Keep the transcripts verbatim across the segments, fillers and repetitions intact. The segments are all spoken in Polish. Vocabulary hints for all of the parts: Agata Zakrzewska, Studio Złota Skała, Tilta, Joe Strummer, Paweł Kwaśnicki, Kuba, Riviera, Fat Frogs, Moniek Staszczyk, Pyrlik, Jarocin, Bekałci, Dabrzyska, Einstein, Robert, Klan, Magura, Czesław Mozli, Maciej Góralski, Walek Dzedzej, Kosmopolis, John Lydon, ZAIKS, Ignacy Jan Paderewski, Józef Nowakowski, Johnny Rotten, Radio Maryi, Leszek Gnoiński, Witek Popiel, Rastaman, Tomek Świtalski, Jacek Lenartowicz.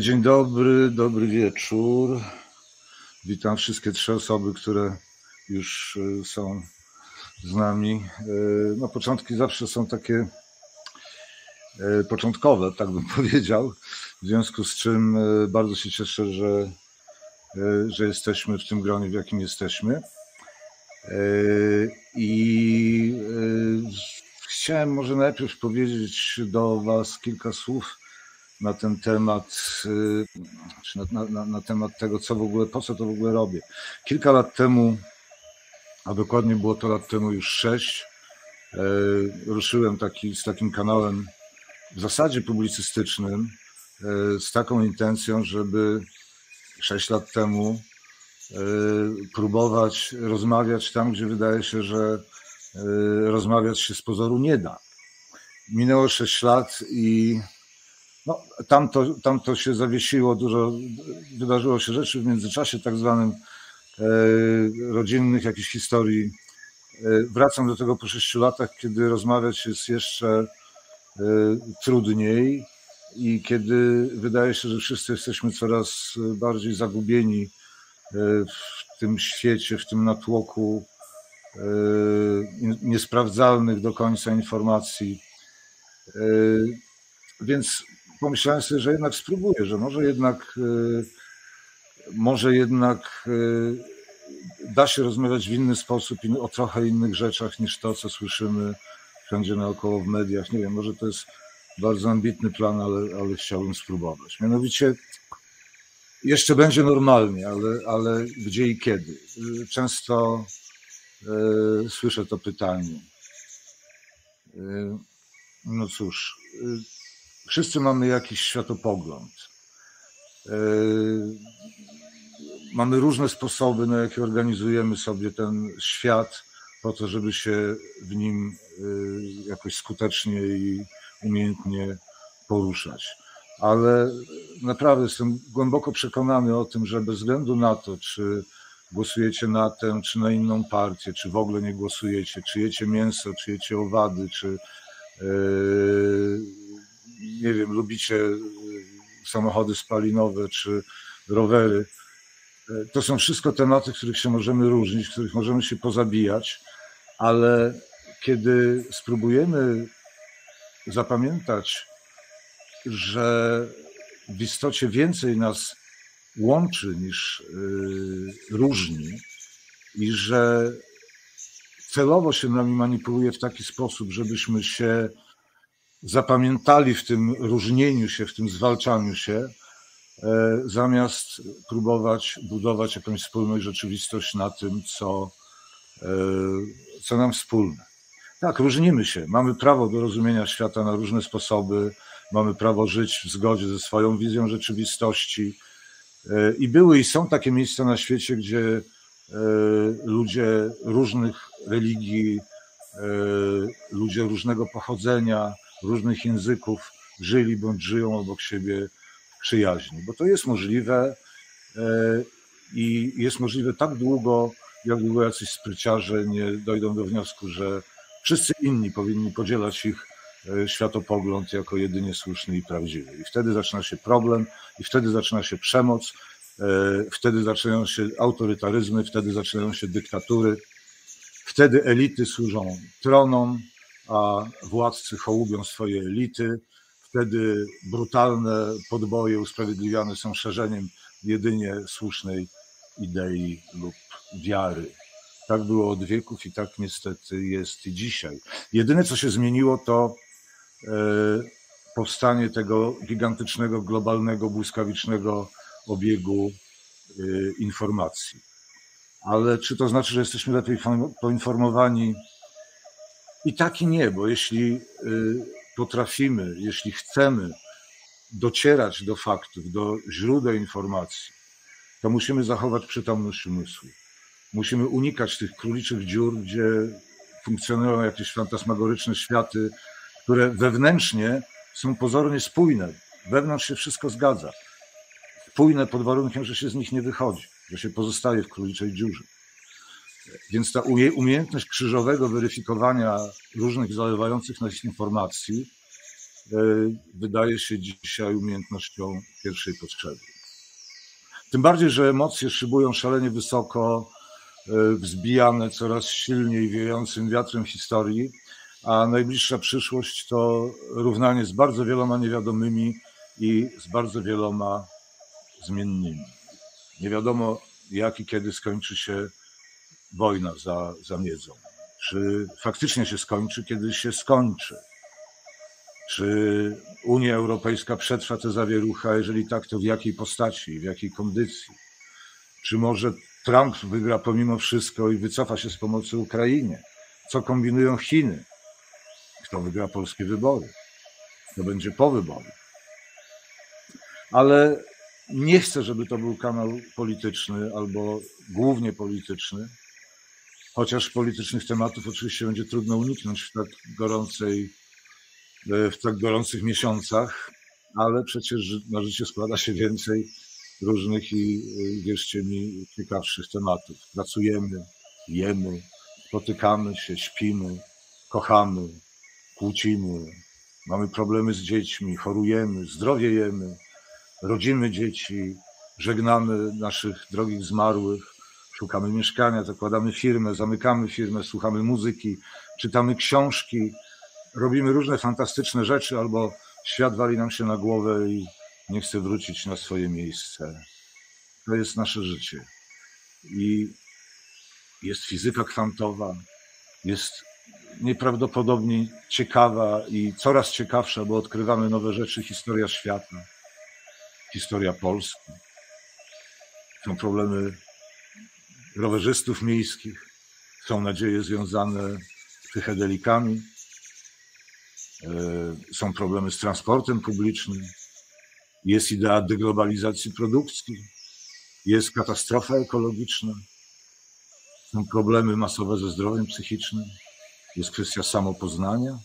Dzień dobry, dobry wieczór. Witam wszystkie trzy osoby, które już są z nami. No, początki zawsze są takie początkowe, tak bym powiedział. W związku z czym bardzo się cieszę, że, że jesteśmy w tym gronie, w jakim jesteśmy. I chciałem może najpierw powiedzieć do Was kilka słów na ten temat, czy na, na, na temat tego, co w ogóle, po co to w ogóle robię. Kilka lat temu, a dokładnie było to lat temu już sześć, ruszyłem taki, z takim kanałem w zasadzie publicystycznym, z taką intencją, żeby sześć lat temu próbować rozmawiać tam, gdzie wydaje się, że rozmawiać się z pozoru nie da. Minęło sześć lat i no, tam, to, tam to się zawiesiło, dużo wydarzyło się rzeczy w międzyczasie, tak zwanym rodzinnych jakichś historii. Wracam do tego po sześciu latach, kiedy rozmawiać jest jeszcze trudniej i kiedy wydaje się, że wszyscy jesteśmy coraz bardziej zagubieni w tym świecie, w tym natłoku niesprawdzalnych do końca informacji. Więc pomyślałem sobie, że jednak spróbuję, że może jednak, może jednak da się rozmawiać w inny sposób o trochę innych rzeczach niż to, co słyszymy wszędzie naokoło w mediach. Nie wiem, może to jest bardzo ambitny plan, ale, ale chciałbym spróbować. Mianowicie jeszcze będzie normalnie, ale, ale gdzie i kiedy? Często y, słyszę to pytanie. Y, no cóż, y, wszyscy mamy jakiś światopogląd. Y, mamy różne sposoby, na jakie organizujemy sobie ten świat po to, żeby się w nim y, jakoś skutecznie i umiejętnie poruszać. Ale naprawdę jestem głęboko przekonany o tym, że bez względu na to, czy głosujecie na tę, czy na inną partię, czy w ogóle nie głosujecie, czy jecie mięso, czy jecie owady, czy yy, nie wiem, lubicie samochody spalinowe, czy rowery. To są wszystko tematy, w których się możemy różnić, w których możemy się pozabijać, ale kiedy spróbujemy zapamiętać, że w istocie więcej nas łączy niż różni i że celowo się nami manipuluje w taki sposób, żebyśmy się zapamiętali w tym różnieniu się, w tym zwalczaniu się, zamiast próbować budować jakąś wspólną rzeczywistość na tym, co, co nam wspólne. Tak, różnimy się. Mamy prawo do rozumienia świata na różne sposoby. Mamy prawo żyć w zgodzie ze swoją wizją rzeczywistości. I były i są takie miejsca na świecie, gdzie ludzie różnych religii, ludzie różnego pochodzenia, różnych języków żyli bądź żyją obok siebie w przyjaźni. Bo to jest możliwe i jest możliwe tak długo, jak długo jacyś spryciarze nie dojdą do wniosku, że wszyscy inni powinni podzielać ich światopogląd jako jedynie słuszny i prawdziwy. I wtedy zaczyna się problem, i wtedy zaczyna się przemoc, wtedy zaczynają się autorytaryzmy, wtedy zaczynają się dyktatury, wtedy elity służą tronom, a władcy hołubią swoje elity, wtedy brutalne podboje usprawiedliwiane są szerzeniem jedynie słusznej idei lub wiary. Tak było od wieków i tak niestety jest i dzisiaj. Jedyne, co się zmieniło, to powstanie tego gigantycznego, globalnego, błyskawicznego obiegu y, informacji. Ale czy to znaczy, że jesteśmy lepiej poinformowani? I tak i nie, bo jeśli y, potrafimy, jeśli chcemy docierać do faktów, do źródeł informacji, to musimy zachować przytomność umysłu. Musimy unikać tych króliczych dziur, gdzie funkcjonują jakieś fantasmagoryczne światy, które wewnętrznie są pozornie spójne. Wewnątrz się wszystko zgadza. Spójne pod warunkiem, że się z nich nie wychodzi, że się pozostaje w króliczej dziurze. Więc ta umiejętność krzyżowego weryfikowania różnych zalewających nas informacji wydaje się dzisiaj umiejętnością pierwszej potrzeby. Tym bardziej, że emocje szybują szalenie wysoko, wzbijane coraz silniej wiejącym wiatrem historii, a najbliższa przyszłość to równanie z bardzo wieloma niewiadomymi i z bardzo wieloma zmiennymi. Nie wiadomo, jak i kiedy skończy się wojna za, za miedzą. Czy faktycznie się skończy, kiedy się skończy? Czy Unia Europejska przetrwa tę zawieruchę, jeżeli tak, to w jakiej postaci, w jakiej kondycji? Czy może Trump wygra pomimo wszystko i wycofa się z pomocy Ukrainie? Co kombinują Chiny? Kto wygra polskie wybory? To będzie po wyborach. Ale nie chcę, żeby to był kanał polityczny albo głównie polityczny, chociaż politycznych tematów oczywiście będzie trudno uniknąć w tak gorącej, w tak gorących miesiącach, ale przecież na życie składa się więcej różnych i, wierzcie mi, ciekawszych tematów. Pracujemy, jemy, spotykamy się, śpimy, kochamy, kłócimy, mamy problemy z dziećmi, chorujemy, zdrowiejemy, rodzimy dzieci, żegnamy naszych drogich zmarłych, szukamy mieszkania, zakładamy firmę, zamykamy firmę, słuchamy muzyki, czytamy książki, robimy różne fantastyczne rzeczy, albo świat wali nam się na głowę i nie chce wrócić na swoje miejsce. To jest nasze życie. I jest fizyka kwantowa, jest nieprawdopodobnie ciekawa i coraz ciekawsza, bo odkrywamy nowe rzeczy, historia świata, historia Polski. Są problemy rowerzystów miejskich, są nadzieje związane z psychedelikami, są problemy z transportem publicznym, jest idea deglobalizacji produkcji, jest katastrofa ekologiczna, są problemy masowe ze zdrowiem psychicznym, jest kwestia samopoznania,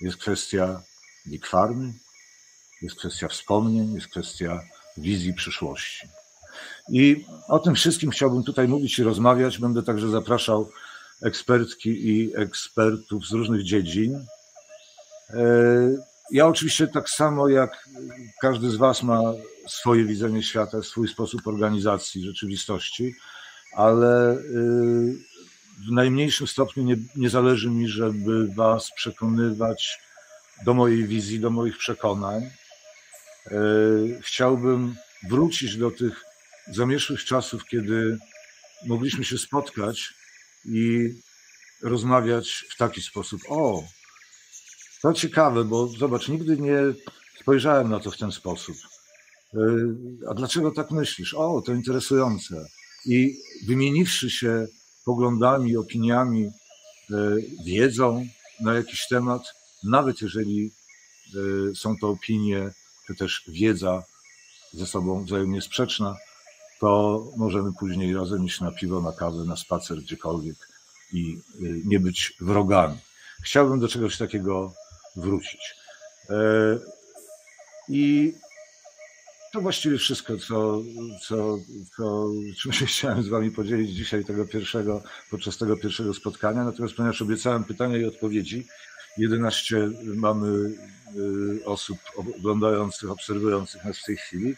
jest kwestia big farmy, jest kwestia wspomnień, jest kwestia wizji przyszłości. I o tym wszystkim chciałbym tutaj mówić i rozmawiać. Będę także zapraszał ekspertki i ekspertów z różnych dziedzin. Ja oczywiście tak samo jak każdy z was ma swoje widzenie świata, swój sposób organizacji rzeczywistości, ale w najmniejszym stopniu nie, nie zależy mi, żeby was przekonywać do mojej wizji, do moich przekonań. Chciałbym wrócić do tych zamierzchłych czasów, kiedy mogliśmy się spotkać i rozmawiać w taki sposób. O, to ciekawe, bo zobacz, nigdy nie spojrzałem na to w ten sposób. A dlaczego tak myślisz? O, to interesujące. I wymieniwszy się poglądami, opiniami, wiedzą na jakiś temat, nawet jeżeli są to opinie, czy też wiedza ze sobą wzajemnie sprzeczna, to możemy później razem iść na piwo, na kawę, na spacer, gdziekolwiek i nie być wrogami. Chciałbym do czegoś takiego wrócić. I to właściwie wszystko, co, co, co, czym się chciałem z wami podzielić dzisiaj tego pierwszego, podczas tego pierwszego spotkania. Natomiast ponieważ obiecałem pytania i odpowiedzi, jedenaście mamy osób oglądających, obserwujących nas w tej chwili,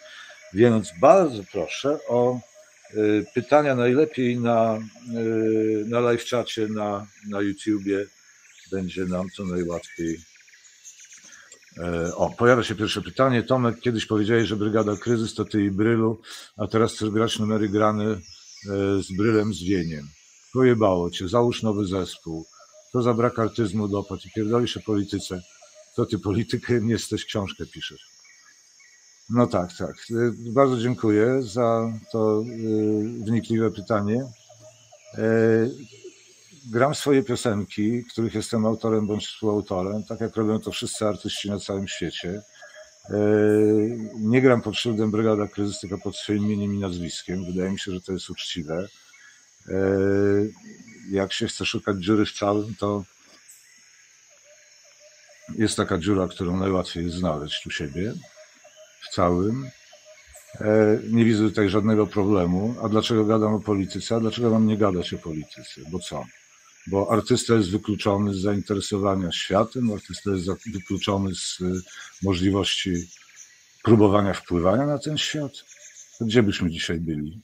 więc bardzo proszę o pytania najlepiej na, na live czacie, na, na YouTubie. Będzie nam co najłatwiej. O, pojawia się pierwsze pytanie. Tomek, kiedyś powiedziałeś, że Brygada Kryzys to ty i Brylu, a teraz chcesz grać numery grane z Brylem, z Wieniem. Pojebało cię, załóż nowy zespół. To za brak artyzmu, dopad i pierdolisz o polityce. to ty politykiem jesteś, książkę piszesz. No tak, tak. Bardzo dziękuję za to wnikliwe pytanie. Gram swoje piosenki, których jestem autorem bądź współautorem, tak jak robią to wszyscy artyści na całym świecie. Nie gram pod szyldem Brygada Kryzys, tylko pod swoim imieniem i nazwiskiem. Wydaje mi się, że to jest uczciwe. Jak się chce szukać dziury w całym, to jest taka dziura, którą najłatwiej jest znaleźć u siebie, w całym. Nie widzę tutaj żadnego problemu. A dlaczego gadam o polityce? A dlaczego mam nie gadać o polityce? Bo co? Bo artysta jest wykluczony z zainteresowania światem, artysta jest wykluczony z możliwości próbowania wpływania na ten świat. To gdzie byśmy dzisiaj byli,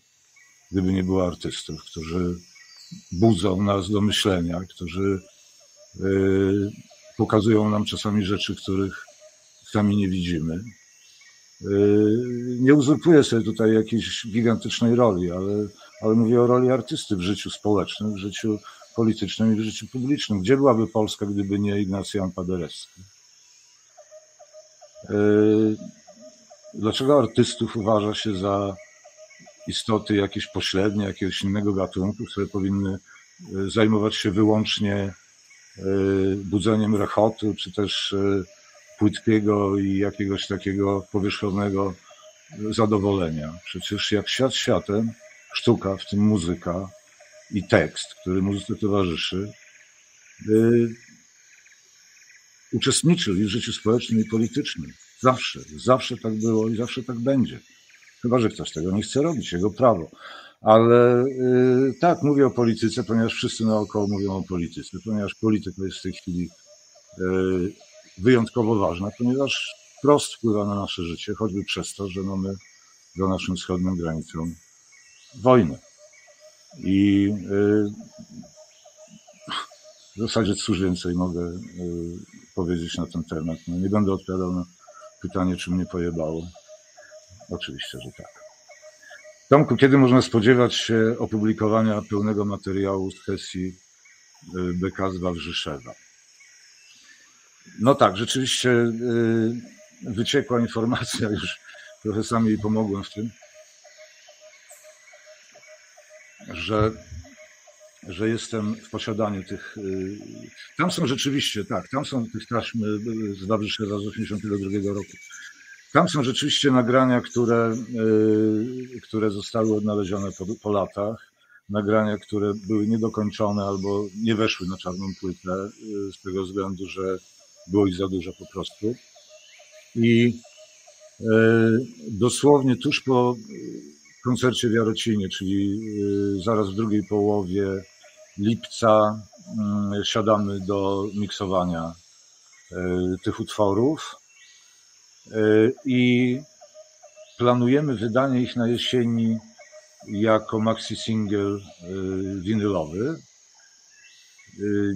gdyby nie było artystów, którzy budzą nas do myślenia, którzy yy, pokazują nam czasami rzeczy, których sami nie widzimy. Nie uzurpuję sobie tutaj jakiejś gigantycznej roli, ale, ale mówię o roli artysty w życiu społecznym, w życiu politycznym i w życiu publicznym. Gdzie byłaby Polska, gdyby nie Ignacy Jan Paderewski? Dlaczego artystów uważa się za istoty jakieś pośrednie, jakiegoś innego gatunku, które powinny zajmować się wyłącznie budzeniem rechotu, czy też płytkiego i jakiegoś takiego powierzchownego zadowolenia. Przecież jak świat światem, sztuka, w tym muzyka i tekst, który muzyce towarzyszy, yy, uczestniczył w życiu społecznym i politycznym. Zawsze, zawsze tak było i zawsze tak będzie. Chyba że ktoś tego nie chce robić, jego prawo. Ale yy, tak, mówię o polityce, ponieważ wszyscy naokoło mówią o polityce, ponieważ polityka jest w tej chwili yy, wyjątkowo ważna, ponieważ wprost wpływa na nasze życie, choćby przez to, że mamy za naszą wschodnią granicą wojnę. I w zasadzie cóż więcej mogę powiedzieć na ten temat. No, nie będę odpowiadał na pytanie, czy mnie pojebało. Oczywiście, że tak. Tomku, kiedy można spodziewać się opublikowania pełnego materiału z sesji Beka z Wawrzyszewa? No tak, rzeczywiście wyciekła informacja, już trochę sam jej pomogłem w tym, że, że jestem w posiadaniu tych... Tam są rzeczywiście, tak, tam są tych taśmy z Dabrzyska z osiemdziesiątego drugiego roku. Tam są rzeczywiście nagrania, które, które zostały odnalezione po, po latach. Nagrania, które były niedokończone albo nie weszły na czarną płytę z tego względu, że było ich za dużo po prostu. I e, dosłownie tuż po koncercie w Jarocinie, czyli e, zaraz w drugiej połowie lipca, e, siadamy do miksowania e, tych utworów e, i planujemy wydanie ich na jesieni jako maxi single e, winylowy.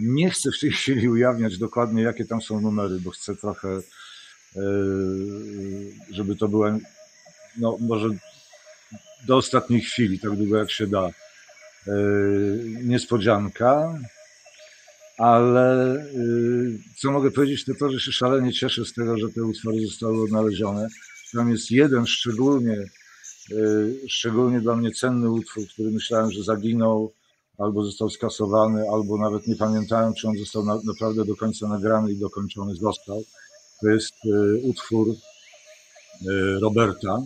Nie chcę w tej chwili ujawniać dokładnie, jakie tam są numery, bo chcę trochę, żeby to było, no może do ostatniej chwili, tak długo jak się da, niespodzianka, ale co mogę powiedzieć, to to, że się szalenie cieszę z tego, że te utwory zostały odnalezione. Tam jest jeden szczególnie, szczególnie dla mnie cenny utwór, który myślałem, że zaginął, albo został skasowany, albo nawet nie pamiętałem, czy on został na, naprawdę do końca nagrany i dokończony został. To jest y, utwór y, Roberta,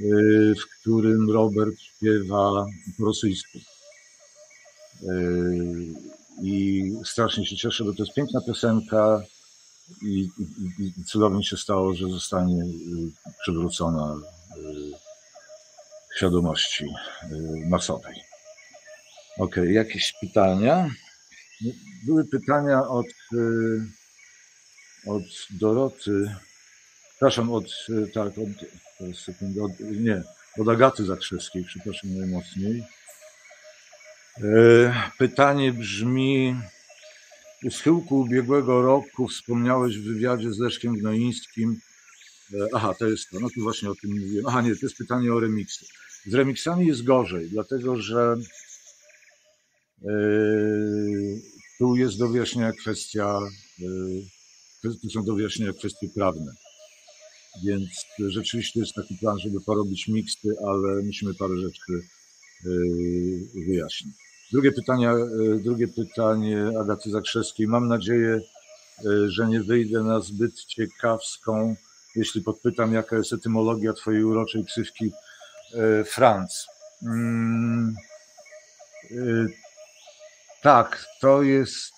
y, w którym Robert śpiewa po rosyjsku. Y, I strasznie się cieszę, bo to jest piękna piosenka i, i, i cudownie się stało, że zostanie y, przywrócona y, świadomości y, masowej. Okej, okay, jakieś pytania? Były pytania od, od Doroty, przepraszam, od, tak, od, sekundę, od, nie, od Agaty Zakrzewskiej, przepraszam najmocniej. Pytanie brzmi, u schyłku ubiegłego roku wspomniałeś w wywiadzie z Leszkiem Gnoińskim, aha, to jest to, no tu właśnie o tym mówiłem, aha nie, to jest pytanie o remiksy. Z remiksami jest gorzej, dlatego że Yy, tu jest do wyjaśnienia kwestia yy, to są do wyjaśnienia kwestie prawne. Więc rzeczywiście jest taki plan, żeby porobić miksy, ale musimy parę rzeczy wyjaśnić. Drugie pytanie, drugie pytanie Agaty Zakrzewskiej. Mam nadzieję, że nie wyjdę na zbyt ciekawską, jeśli podpytam, jaka jest etymologia twojej uroczej ksywki Franz. Hmm. Tak, to jest...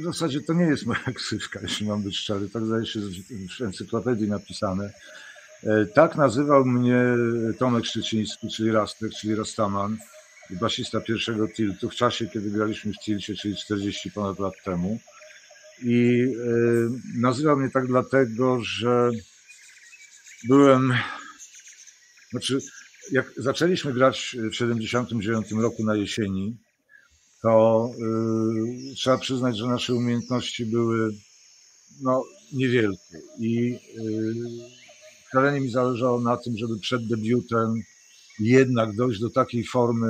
W zasadzie to nie jest moja ksywka, jeśli mam być szczery. Tak zdaje się w encyklopedii napisane. Tak nazywał mnie Tomek Szczeciński, czyli Rastek, czyli Rastaman, basista pierwszego Tiltu, w czasie, kiedy graliśmy w Tilcie, czyli czterdzieści ponad lat temu. I nazywał mnie tak dlatego, że byłem... Znaczy, jak zaczęliśmy grać w siedemdziesiątym dziewiątym roku na jesieni, to yy, trzeba przyznać, że nasze umiejętności były no, niewielkie. I yy, szalenie mi zależało na tym, żeby przed debiutem jednak dojść do takiej formy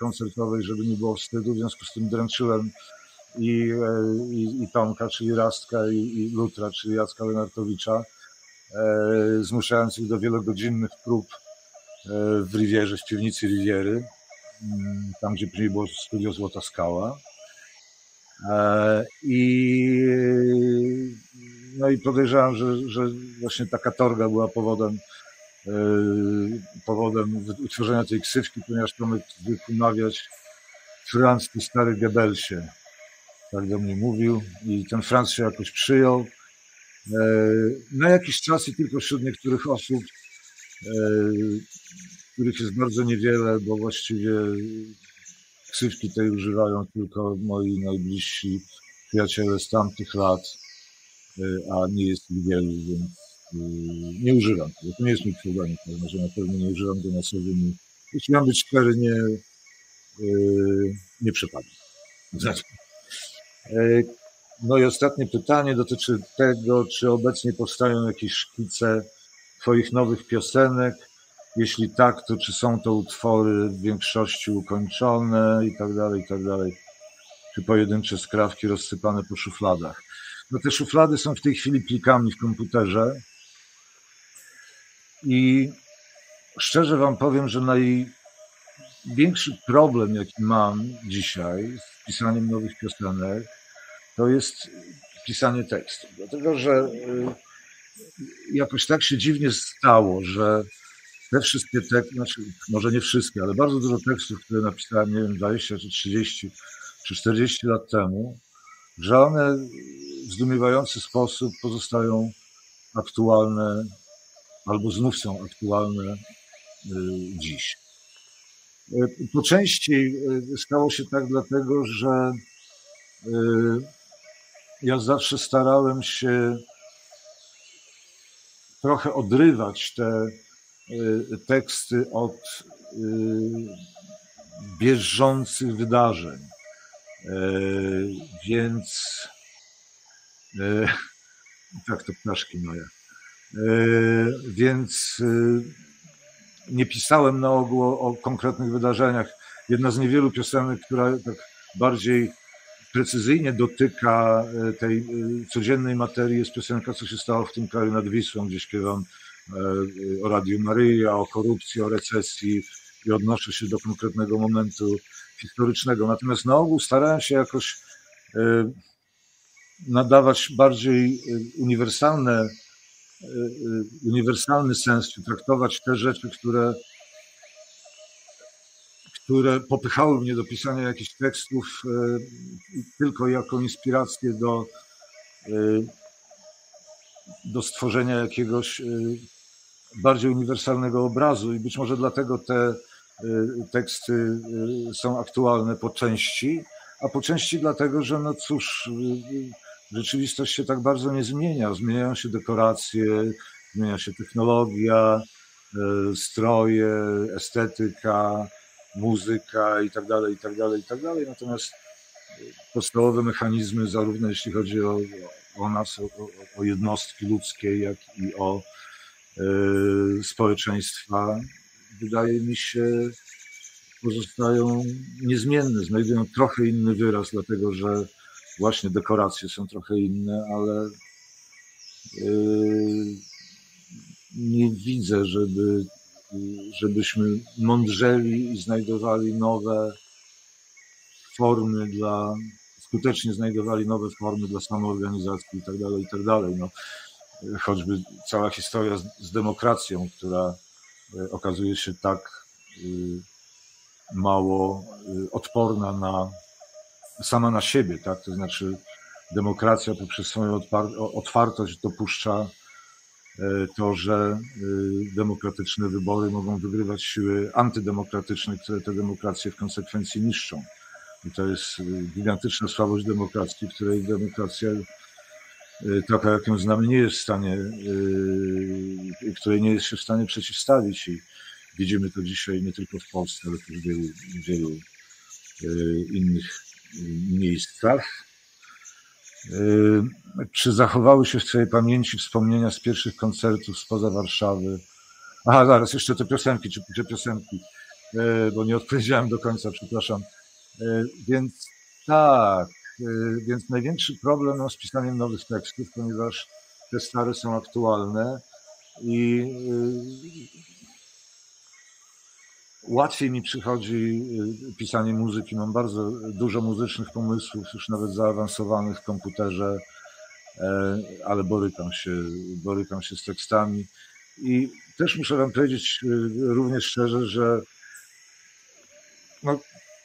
koncertowej, żeby nie było wstydu. W związku z tym dręczyłem i, yy, i Tomka, czyli Rastka, i, i Lutra, czyli Jacka Lenartowicza, yy, zmuszając ich do wielogodzinnych prób w Rivierze, w piwnicy Riviery, tam gdzie później było Studio Złota Skała. I, no i podejrzewam, że, że właśnie taka torga była powodem, powodem utworzenia tej ksywki, ponieważ Tomek zwykł mawiać Franz i stary Gebelsie. Tak do mnie mówił i ten Franz się jakoś przyjął. Na jakiś czas i tylko wśród niektórych osób, których jest bardzo niewiele, bo właściwie ksywki tej używają tylko moi najbliżsi przyjaciele z tamtych lat, a nie jest ich wielu, więc nie używam tego. To nie jest mój problem, że na pewno nie używam go na sobie. Jeśli mam być szczery, nie, nie przepadam. No i ostatnie pytanie dotyczy tego, czy obecnie powstają jakieś szkice twoich nowych piosenek. Jeśli tak, to czy są to utwory w większości ukończone i tak dalej, i tak dalej. Czy pojedyncze skrawki rozsypane po szufladach. No te szuflady są w tej chwili plikami w komputerze. I szczerze wam powiem, że największy problem, jaki mam dzisiaj z pisaniem nowych piosenek, to jest pisanie tekstu. Dlatego, że jakoś tak się dziwnie stało, że te wszystkie teksty, znaczy może nie wszystkie, ale bardzo dużo tekstów, które napisałem, nie wiem, dwadzieścia czy trzydzieści czy czterdzieści lat temu, że one w zdumiewający sposób pozostają aktualne albo znów są aktualne dziś. Po części stało się tak dlatego, że ja zawsze starałem się trochę odrywać te teksty od bieżących wydarzeń. Więc tak, to ptaszki moje. Więc nie pisałem na ogół o konkretnych wydarzeniach. Jedna z niewielu piosenek, która tak bardziej precyzyjnie dotyka tej codziennej materii, jest piosenka, co się stało w tym kraju nad Wisłą, gdzie śpiewam o Radiu Maryi, o korupcji, o recesji i odnoszę się do konkretnego momentu historycznego. Natomiast na ogół starałem się jakoś nadawać bardziej uniwersalne, uniwersalny sens, traktować te rzeczy, które, które popychały mnie do pisania jakichś tekstów tylko jako inspirację do do stworzenia jakiegoś bardziej uniwersalnego obrazu i być może dlatego te teksty są aktualne po części, a po części dlatego, że no cóż, rzeczywistość się tak bardzo nie zmienia. Zmieniają się dekoracje, zmienia się technologia, stroje, estetyka, muzyka i tak dalej, i tak dalej, i tak dalej. Natomiast podstawowe mechanizmy, zarówno jeśli chodzi o o nas, o, o jednostki ludzkie, jak i o y, społeczeństwa, wydaje mi się, pozostają niezmienne, znajdują trochę inny wyraz, dlatego że Właśnie dekoracje są trochę inne, ale yy, nie widzę, żeby, żebyśmy mądrzeli i znajdowali nowe formy dla, skutecznie znajdowali nowe formy dla samoorganizacji i tak dalej, i tak dalej. No, choćby cała historia z, z demokracją, która okazuje się tak yy, mało yy, odporna na sama na siebie, tak? To znaczy demokracja poprzez swoją otwartość dopuszcza to, że demokratyczne wybory mogą wygrywać siły antydemokratyczne, które te demokracje w konsekwencji niszczą. I to jest gigantyczna słabość demokracji, w której demokracja taka, jak ją znamy, nie jest w stanie, której nie jest się w stanie przeciwstawić. I widzimy to dzisiaj nie tylko w Polsce, ale też w wielu, wielu innych miejscach. Czy zachowały się w Twojej pamięci wspomnienia z pierwszych koncertów spoza Warszawy? Aha, zaraz, jeszcze te piosenki, czy te piosenki, bo nie odpowiedziałem do końca, przepraszam. Więc tak, więc największy problem mam z pisaniem nowych tekstów, ponieważ te stare są aktualne i łatwiej mi przychodzi pisanie muzyki, mam bardzo dużo muzycznych pomysłów, już nawet zaawansowanych w komputerze, ale borykam się, borykam się z tekstami. I też muszę wam powiedzieć również szczerze, że no,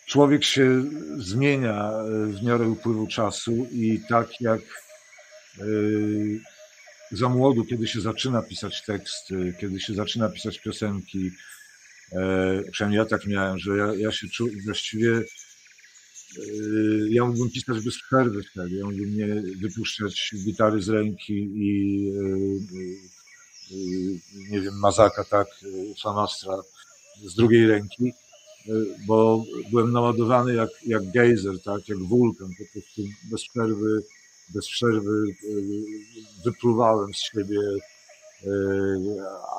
człowiek się zmienia w miarę upływu czasu i tak jak za młodu, kiedy się zaczyna pisać teksty, kiedy się zaczyna pisać piosenki, E, przynajmniej ja tak miałem, że ja, ja się czułem właściwie, e, ja mógłbym pisać bez przerwy wtedy, ja mógłbym nie wypuszczać gitary z ręki i e, e, nie wiem, mazaka, tak, famastra z drugiej ręki, e, bo byłem naładowany jak, jak gejzer, tak, jak wulkan, po prostu bez przerwy, bez przerwy e, wypluwałem z siebie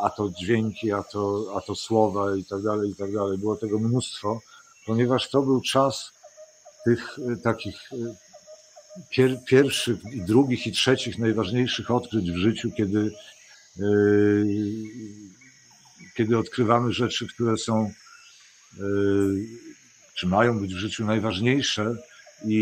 a to dźwięki, a to, a to słowa i tak dalej, i tak dalej. Było tego mnóstwo, ponieważ to był czas tych takich pier, pierwszych i drugich i trzecich najważniejszych odkryć w życiu, kiedy, kiedy odkrywamy rzeczy, które są, czy mają być w życiu najważniejsze i,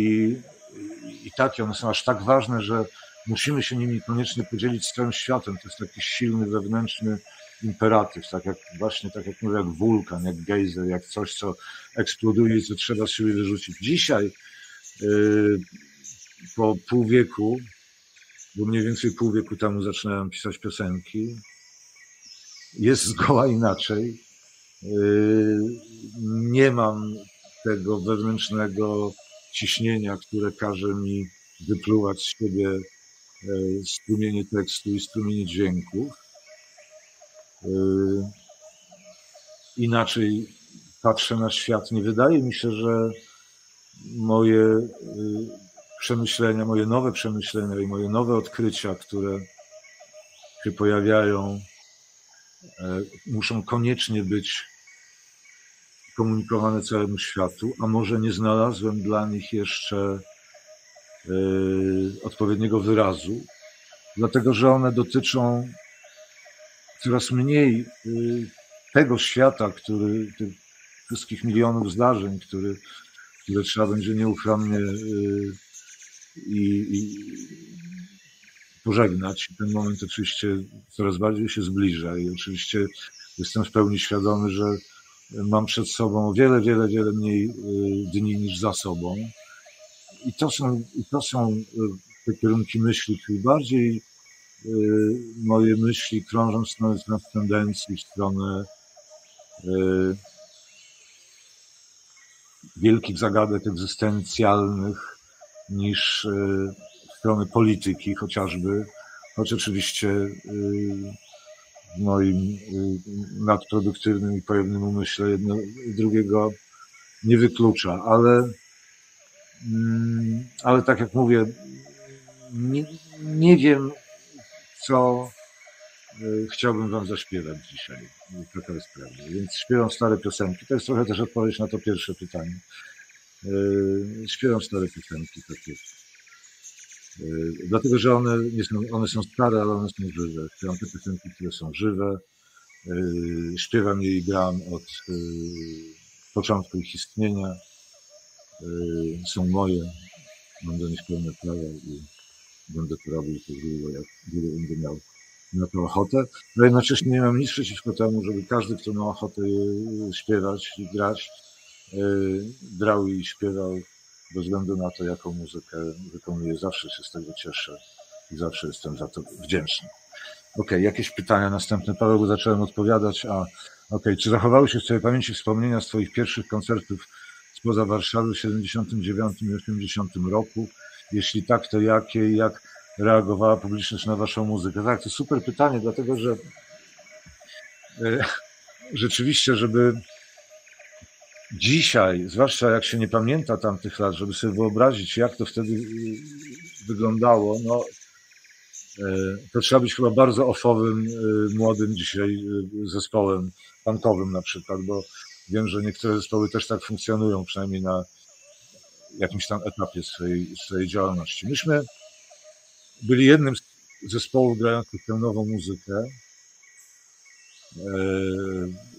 i takie, one są aż tak ważne, że musimy się nimi koniecznie podzielić z całym światem. To jest taki silny, wewnętrzny imperatyw, tak jak właśnie, tak jak mówię, jak wulkan, jak gejzer, jak coś, co eksploduje i co trzeba z siebie wyrzucić. Dzisiaj, po pół wieku, bo mniej więcej pół wieku temu zaczynałem pisać piosenki, jest zgoła inaczej. Nie mam tego wewnętrznego ciśnienia, które każe mi wypluwać z siebie strumienie tekstu i strumienie dźwięków. Inaczej patrzę na świat. Nie wydaje mi się, że moje przemyślenia, moje nowe przemyślenia i moje nowe odkrycia, które się pojawiają, muszą koniecznie być komunikowane całemu światu, a może nie znalazłem dla nich jeszcze odpowiedniego wyrazu, dlatego że one dotyczą coraz mniej tego świata, który, tych wszystkich milionów zdarzeń, który, które trzeba będzie nieuchronnie i, i pożegnać. Ten moment oczywiście coraz bardziej się zbliża i oczywiście jestem w pełni świadomy, że mam przed sobą wiele, wiele, wiele mniej dni niż za sobą. I to są, i to są te kierunki myśli, czyli bardziej y, moje myśli krążą w stronę transcendencji, w stronę y, wielkich zagadek egzystencjalnych niż y, w stronę polityki chociażby, choć oczywiście y, w moim y, nadproduktywnym i pojemnym umyśle jedno, drugiego nie wyklucza, ale Ale tak jak mówię, nie, nie wiem, co chciałbym wam zaśpiewać dzisiaj. Taka jest prawda. Więc śpiewam stare piosenki. To jest trochę też odpowiedź na to pierwsze pytanie. Śpiewam stare piosenki, takie Dlatego, że one, nie są, one są stare, ale one są żywe. Śpiewam te piosenki, które są żywe. Śpiewam je i gram od początku ich istnienia. Są moje. Mam do nich pełne prawa i będę to robił to długo, jak długo będę miał na to ochotę. No jednocześnie nie mam nic przeciwko temu, żeby każdy, kto ma ochotę śpiewać i grać, grał i śpiewał, bez względu na to, jaką muzykę wykonuję. Zawsze się z tego cieszę i zawsze jestem za to wdzięczny. Okej, jakieś pytania następne? Paweł, zacząłem odpowiadać, a okej, czy zachowały się w Twojej pamięci wspomnienia z Twoich pierwszych koncertów spoza Warszawy w siedemdziesiątym dziewiątym i osiemdziesiątym roku? Jeśli tak, to jakie i jak reagowała publiczność na Waszą muzykę? Tak, to super pytanie, dlatego że e, rzeczywiście, żeby dzisiaj, zwłaszcza jak się nie pamięta tamtych lat, żeby sobie wyobrazić, jak to wtedy wyglądało, no to trzeba być chyba bardzo offowym, młodym dzisiaj zespołem punkowym na przykład, bo wiem, że niektóre zespoły też tak funkcjonują, przynajmniej na jakimś tam etapie swojej, swojej działalności. Myśmy byli jednym z zespołów grających tę nową muzykę,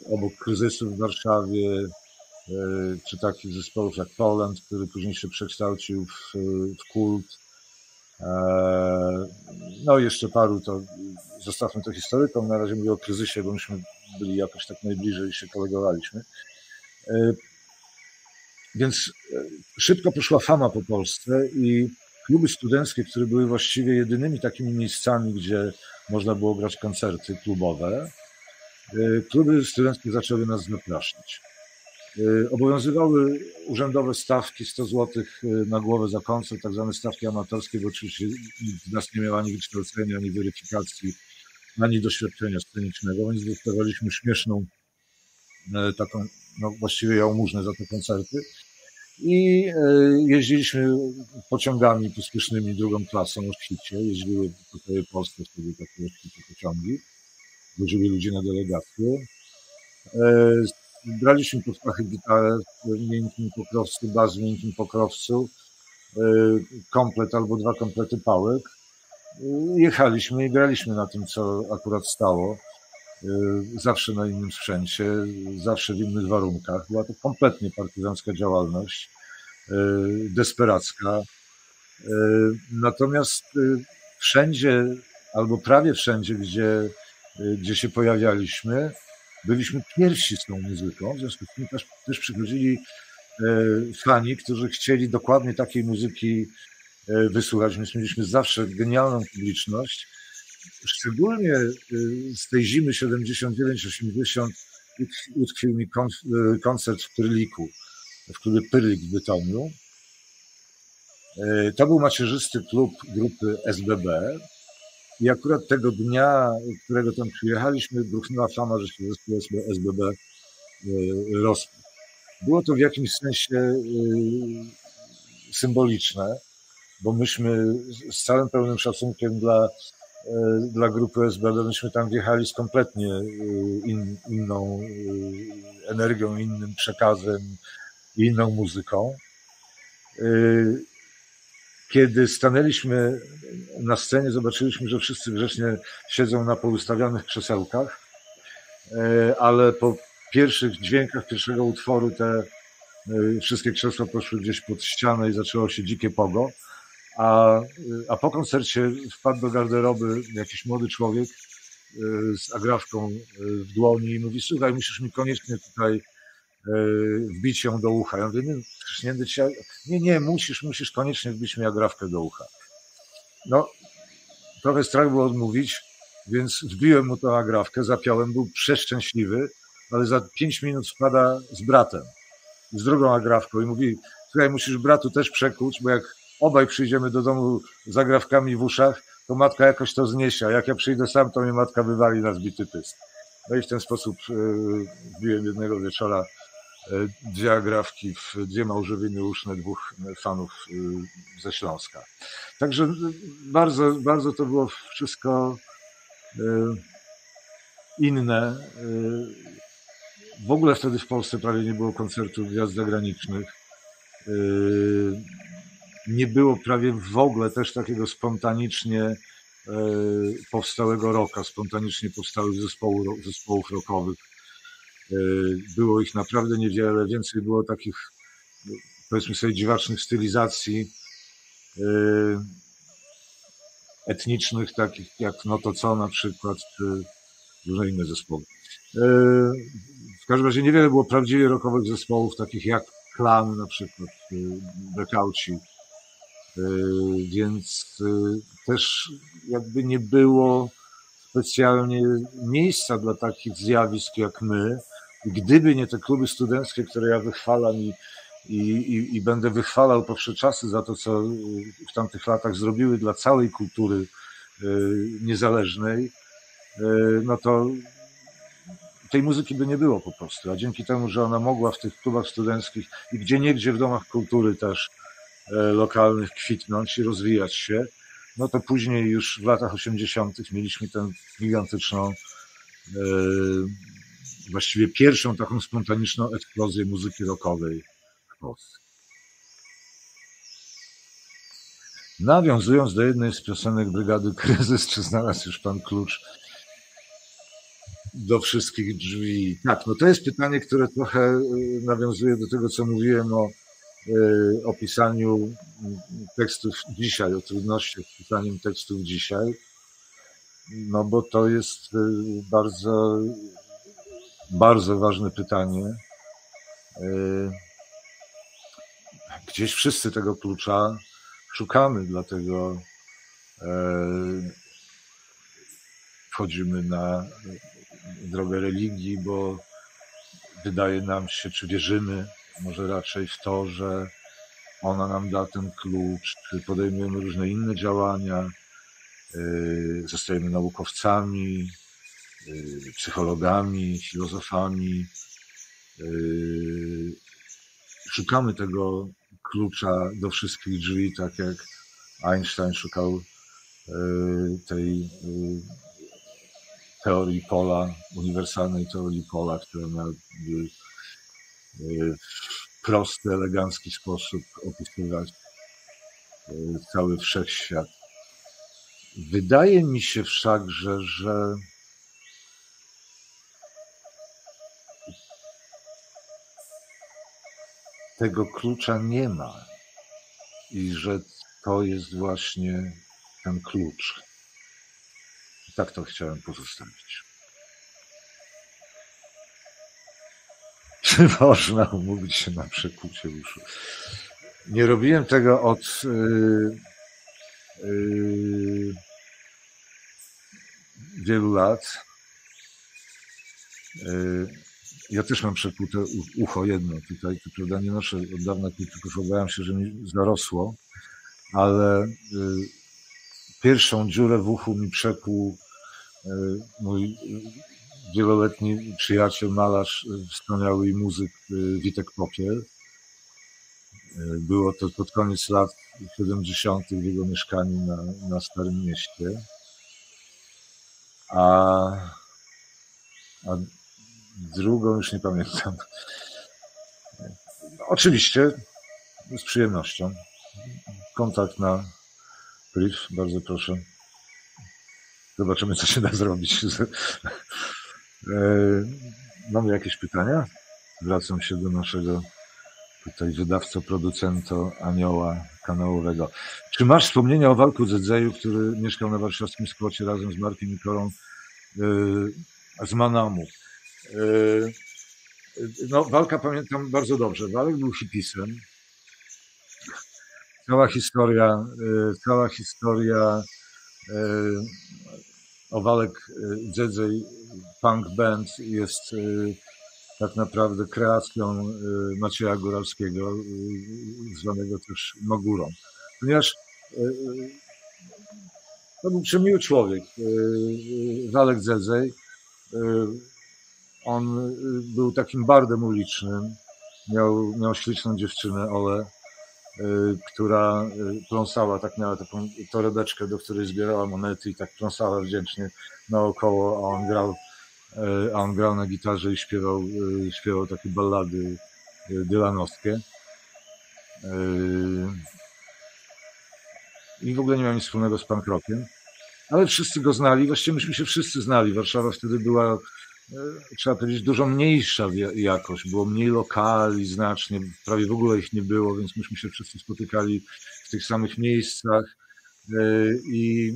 obok Kryzysu w Warszawie, czy takich zespołów jak Poland, który później się przekształcił w, w Kult. No i jeszcze paru, to zostawmy to historykom, na razie mówię o Kryzysie, bo myśmy byli jakoś tak najbliżej i się kolegowaliśmy. Więc szybko poszła fama po Polsce i kluby studenckie, które były właściwie jedynymi takimi miejscami, gdzie można było grać koncerty klubowe, kluby studenckie zaczęły nas zapraszać. Obowiązywały urzędowe stawki sto złotych na głowę za koncert, tak zwane stawki amatorskie, bo oczywiście nikt z nas nie miał ani wykształcenia, ani weryfikacji, ani doświadczenia scenicznego, więc dostawaliśmy śmieszną taką, no właściwie jałmużnę za te koncerty i jeździliśmy pociągami pospiesznymi drugą klasą o świcie, jeździły po całej Polsce wtedy takie o świcie pociągi, wożyli ludzie na delegację. Braliśmy pod pachy gitarę w miękkim pokrowcu, bas w miękkim pokrowcu, komplet albo dwa komplety pałek. Jechaliśmy i graliśmy na tym, co akurat stało. Zawsze na innym sprzęcie, zawsze w innych warunkach. Była to kompletnie partyzancka działalność, desperacka. Natomiast wszędzie, albo prawie wszędzie, gdzie, gdzie się pojawialiśmy, byliśmy pierwsi z tą muzyką, w związku z tym też, też przychodzili fani, którzy chcieli dokładnie takiej muzyki wysłuchać. My mieliśmy zawsze genialną publiczność. Szczególnie z tej zimy siedemdziesiąt dziewięć osiemdziesiąt utkwił mi koncert w Pyrliku, w klubie Pyrlik w Bytomiu. To był macierzysty klub grupy S B B. I akurat tego dnia, którego tam przyjechaliśmy, buchnęła fama, że się zespół S B B rosł. Było to w jakimś sensie symboliczne, bo myśmy z całym pełnym szacunkiem dla, dla grupy S B B, myśmy tam wjechali z kompletnie in, inną energią, innym przekazem, inną muzyką. Kiedy stanęliśmy na scenie, zobaczyliśmy, że wszyscy grzecznie siedzą na poustawianych krzesełkach, ale po pierwszych dźwiękach pierwszego utworu te wszystkie krzesła poszły gdzieś pod ścianę i zaczęło się dzikie pogo, a, a po koncercie wpadł do garderoby jakiś młody człowiek z agrawką w dłoni i mówi: słuchaj, musisz mi koniecznie tutaj wbić ją do ucha. Ja mówię: nie, nie, nie, nie musisz, musisz koniecznie wbić mi agrawkę do ucha. No, trochę strach było odmówić, więc wbiłem mu tą agrawkę, zapiąłem, był przeszczęśliwy, ale za pięć minut wpada z bratem, z drugą agrawką i mówi: słuchaj, musisz bratu też przekuć, bo jak obaj przyjdziemy do domu z agrawkami w uszach, to matka jakoś to zniesie, a jak ja przyjdę sam, to mnie matka wywali na zbity pysk. No i w ten sposób wbiłem jednego wieczora dwie agrawki w dwie małżowiny uszne dwóch fanów ze Śląska. Także bardzo, bardzo to było wszystko inne. W ogóle wtedy w Polsce prawie nie było koncertów gwiazd zagranicznych. nie było prawie w ogóle też takiego spontanicznie powstałego rocka, spontanicznie powstałych zespołów, zespołów rockowych. Było ich naprawdę niewiele, więcej było takich, powiedzmy sobie, dziwacznych stylizacji etnicznych, takich jak No to co na przykład, czy różne inne zespoły. W każdym razie niewiele było prawdziwie rockowych zespołów, takich jak Klan na przykład, Bekałci, więc też jakby nie było specjalnie miejsca dla takich zjawisk jak my. Gdyby nie te kluby studenckie, które ja wychwalam i, i, i będę wychwalał powsze czasy za to, co w tamtych latach zrobiły dla całej kultury niezależnej, no to tej muzyki by nie było po prostu, a dzięki temu, że ona mogła w tych klubach studenckich i gdzieniegdzie w domach kultury też lokalnych kwitnąć i rozwijać się, no to później już w latach osiemdziesiątych mieliśmy tę gigantyczną, właściwie pierwszą taką spontaniczną eksplozję muzyki rockowej w Polsce. Nawiązując do jednej z piosenek Brygady Kryzys, czy znalazł już pan klucz do wszystkich drzwi? Tak, no to jest pytanie, które trochę nawiązuje do tego, co mówiłem o o pisaniu tekstów dzisiaj, o trudnościach z pisaniem tekstów dzisiaj, no bo to jest bardzo, bardzo ważne pytanie. Gdzieś wszyscy tego klucza szukamy, dlatego wchodzimy na drogę religii, bo wydaje nam się, czy wierzymy, może raczej w to, że ona nam da ten klucz, podejmujemy różne inne działania, zostajemy naukowcami, psychologami, filozofami. Szukamy tego klucza do wszystkich drzwi, tak jak Einstein szukał tej teorii pola, uniwersalnej teorii pola, która miała w prosty, elegancki sposób opisywać cały wszechświat. Wydaje mi się wszakże, że tego klucza nie ma i że to jest właśnie ten klucz. Tak to chciałem pozostawić. Czy można umówić się na przekucie uszu? Nie robiłem tego od yy, yy, wielu lat. Yy, ja też mam przekute ucho jedno tutaj, to prawda, nie noszę od dawna kultuków, obawiam się, że mi zarosło, ale yy, pierwszą dziurę w uchu mi przekuł yy, mój wieloletni przyjaciel, malarz, wspaniały muzyk Witek Popiel. Było to pod koniec lat siedemdziesiątych w jego mieszkaniu na, na Starym Mieście. A, a drugą już nie pamiętam. Oczywiście z przyjemnością. Kontakt na priv, bardzo proszę. Zobaczymy, co się da zrobić. Mamy jakieś pytania? Wracam się do naszego tutaj wydawco, producento, anioła kanałowego. Czy masz wspomnienia o Walku Dzedzeju, który mieszkał na warszawskim skłocie razem z Markiem i Kolą yy, z Manamu? Yy, no, Walka pamiętam bardzo dobrze. Walek był hipisem. Cała historia, yy, cała historia yy, o Walek Dzedzej Punk Band jest y, tak naprawdę kreacją y, Macieja Góralskiego, y, zwanego też Magurą. Ponieważ y, to był przemiły człowiek, y, Walek Dzedzej. Y, on był takim bardem ulicznym, miał, miał śliczną dziewczynę, Olę, która pląsała, tak miała taką torebeczkę, do której zbierała monety i tak pląsała wdzięcznie naokoło, a on grał, a on grał na gitarze i śpiewał, śpiewał takie ballady dylanowskie. i w ogóle nie miał nic wspólnego z punk rockiem, ale wszyscy go znali, właściwie myśmy się wszyscy znali. Warszawa wtedy była, trzeba powiedzieć, dużo mniejsza jakoś, było mniej lokali znacznie, prawie w ogóle ich nie było, więc myśmy się wszyscy spotykali w tych samych miejscach i,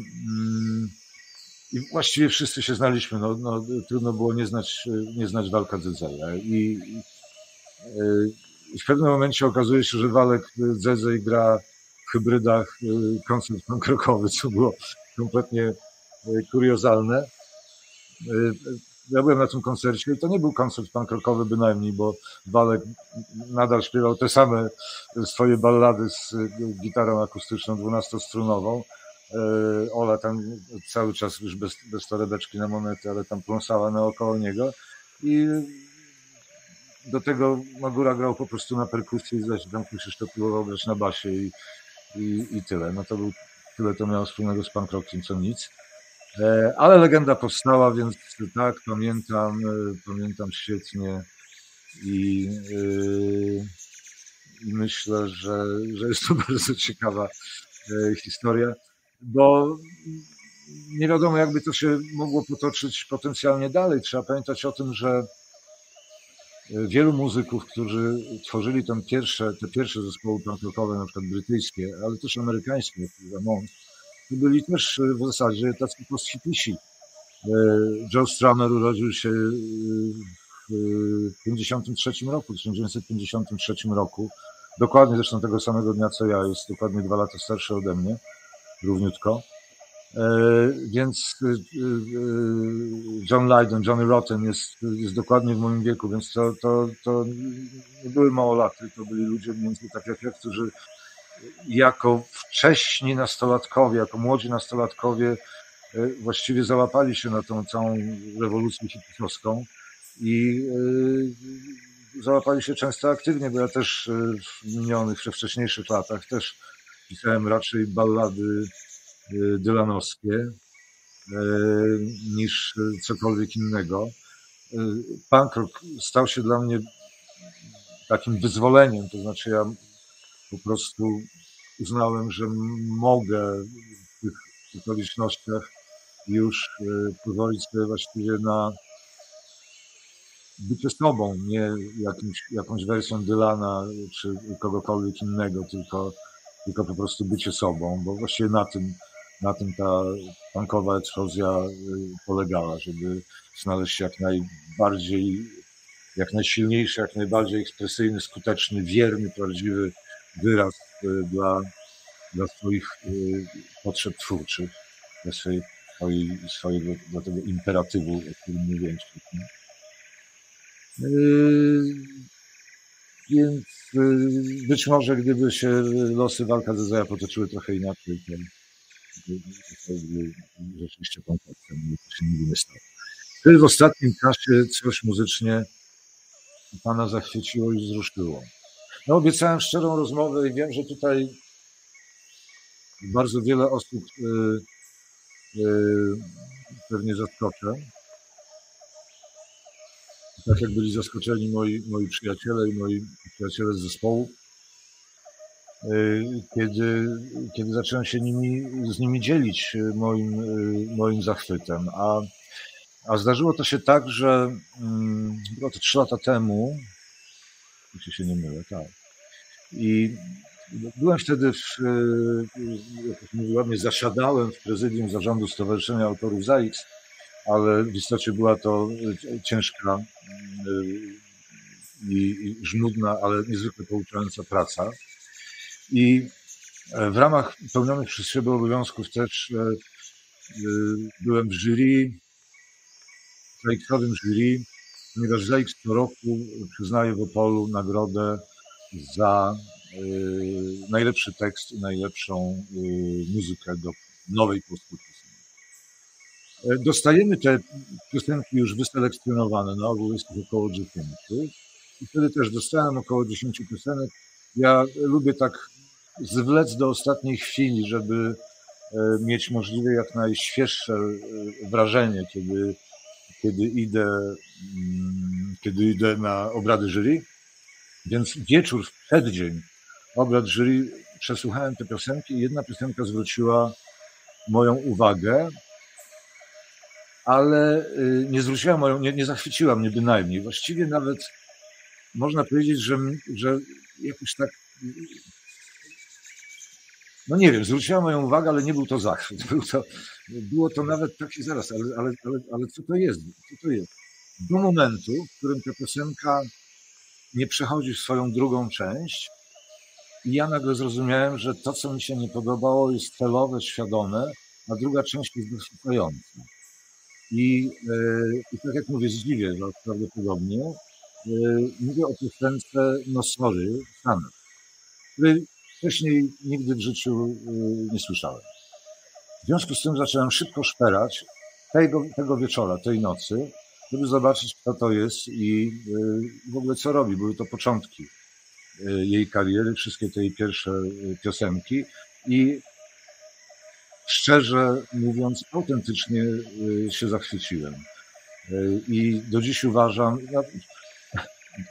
i właściwie wszyscy się znaliśmy. No, no, trudno było nie znać, nie znać Walka Dzedzeja. I, i w pewnym momencie okazuje się, że Walek Dzedzej gra w hybrydach koncert punk rockowy, co było kompletnie kuriozalne. Ja byłem na tym koncercie i to nie był koncert punk rockowy bynajmniej, bo Walek nadal śpiewał te same swoje ballady z gitarą akustyczną dwunastostronową. Ola tam cały czas już bez, bez torebeczki na monety, ale tam pląsała naokoło niego. I do tego Magura grał po prostu na perkusji, zaś tam Krzysztof próbował grać na basie i, i, i tyle. No to był, tyle to miało wspólnego z punk rockiem, co nic. Ale legenda powstała, więc tak, pamiętam, pamiętam świetnie i, yy, i myślę, że, że jest to bardzo ciekawa historia, bo nie wiadomo, jakby to się mogło potoczyć potencjalnie dalej. Trzeba pamiętać o tym, że wielu muzyków, którzy tworzyli tam pierwsze, te pierwsze zespoły punk rockowe, na przykład brytyjskie, ale też amerykańskie, Ramon, to byli też w zasadzie tacy post-hitisi. Joe Strummer urodził się w tysiąc dziewięćset pięćdziesiątym trzecim roku, dokładnie zresztą tego samego dnia co ja, jest dokładnie dwa lata starszy ode mnie, równiutko. Więc John Lydon, Johnny Rotten jest, jest dokładnie w moim wieku, więc to, to, to nie były małolaty, to byli ludzie mniej więcej tak jak ja, którzy jako wcześni nastolatkowie, jako młodzi nastolatkowie właściwie załapali się na tą całą rewolucję hipisowską i załapali się często aktywnie, bo ja też w minionych, we wcześniejszych latach też pisałem raczej ballady dylanowskie niż cokolwiek innego. Punk rock stał się dla mnie takim wyzwoleniem, to znaczy ja po prostu uznałem, że mogę w tych okolicznościach już pozwolić sobie właściwie na bycie sobą, nie jakimś, jakąś wersją Dylana czy kogokolwiek innego, tylko, tylko po prostu bycie sobą, bo właściwie na tym, na tym ta punkowa eksplozja polegała, żeby znaleźć jak najbardziej, jak najsilniejszy, jak najbardziej ekspresyjny, skuteczny, wierny, prawdziwy wyraz dla, dla swoich potrzeb twórczych, dla swojej, swojego dla tego imperatywu, o którym mówiłem. Yy, więc yy, być może gdyby się losy Walka Dzedzeja potoczyły trochę inaczej, to, to by rzeczywiście kontaktem się nigdy nie stało. Czy w ostatnim czasie coś muzycznie pana zachwyciło i wzruszyło? No, obiecałem szczerą rozmowę i wiem, że tutaj bardzo wiele osób yy, yy, pewnie zaskoczę. Tak jak byli zaskoczeni moi, moi przyjaciele i moi przyjaciele z zespołu, yy, kiedy, kiedy zacząłem się nimi, z nimi dzielić moim, yy, moim zachwytem. A, a zdarzyło to się tak, że yy, było to trzy lata temu, jeśli się nie mylę, tak. I byłem wtedy, w, jak mówię ładnie, zasiadałem w prezydium zarządu Stowarzyszenia Autorów ZAIKS, ale w istocie była to ciężka i żmudna, ale niezwykle pouczająca praca. I w ramach pełnionych przez siebie obowiązków też byłem w jury, w zajksowym jury, ponieważ ZAIKS co roku przyznaje w Opolu nagrodę za y, najlepszy tekst i najlepszą y, muzykę do nowej polskiej piosenki. Dostajemy te piosenki już wyselekcjonowane, na ogół jest ich około dziesięć. I wtedy też dostałem około dziesięć piosenek. Ja lubię tak zwlec do ostatniej chwili, żeby y, mieć możliwie jak najświeższe y, wrażenie, kiedy Kiedy idę, kiedy idę na obrady jury, więc wieczór w przeddzień obrad jury przesłuchałem te piosenki i jedna piosenka zwróciła moją uwagę, ale nie zwróciła moją, nie, nie zachwyciła mnie bynajmniej. Właściwie nawet można powiedzieć, że, że jakoś tak, no nie wiem, zwróciła moją uwagę, ale nie był to zachwyt. Był to, było to nawet takie, zaraz, ale, ale, ale, ale co to jest? Co to jest? Do momentu, w którym ta piosenka nie przechodzi w swoją drugą część i ja nagle zrozumiałem, że to, co mi się nie podobało, jest celowe, świadome, a druga część jest doszukująca. I, yy, i tak jak mówię, zdziwię was prawdopodobnie, yy, mówię o piosence No Sorry, Sana, której wcześniej nigdy w życiu yy, nie słyszałem. W związku z tym zacząłem szybko szperać tego, tego wieczora, tej nocy, żeby zobaczyć, kto to jest i w ogóle co robi. Były to początki jej kariery, wszystkie te jej pierwsze piosenki i szczerze mówiąc, autentycznie się zachwyciłem. I do dziś uważam, no,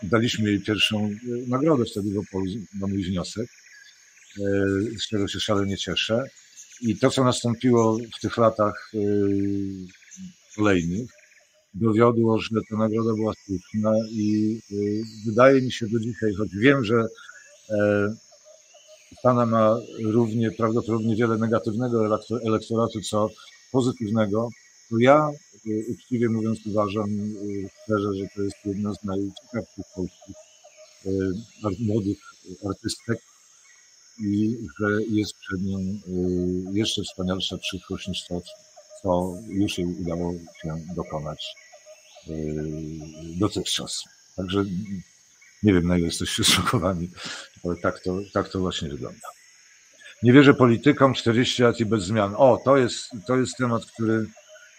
daliśmy jej pierwszą nagrodę wtedy w Opolu, na mój wniosek, z którego się szalenie cieszę. I to, co nastąpiło w tych latach kolejnych, dowiodło, że ta nagroda była słuszna i y, wydaje mi się do dzisiaj, choć wiem, że y, Sana ma równie prawdopodobnie wiele negatywnego elektoratu, co pozytywnego, to ja y, uczciwie mówiąc uważam y, szczerze, że to jest jedna z najciekawszych polskich y, młodych artystek i że jest przed nią y, jeszcze wspanialsza przyszłość niż to, co już jej udało się dokonać yy, dotychczas. Także nie wiem, na ile jesteście zszokowani, ale tak to, tak to właśnie wygląda. Nie wierzę politykom, czterdzieści lat i bez zmian. O, to jest, to jest temat, który...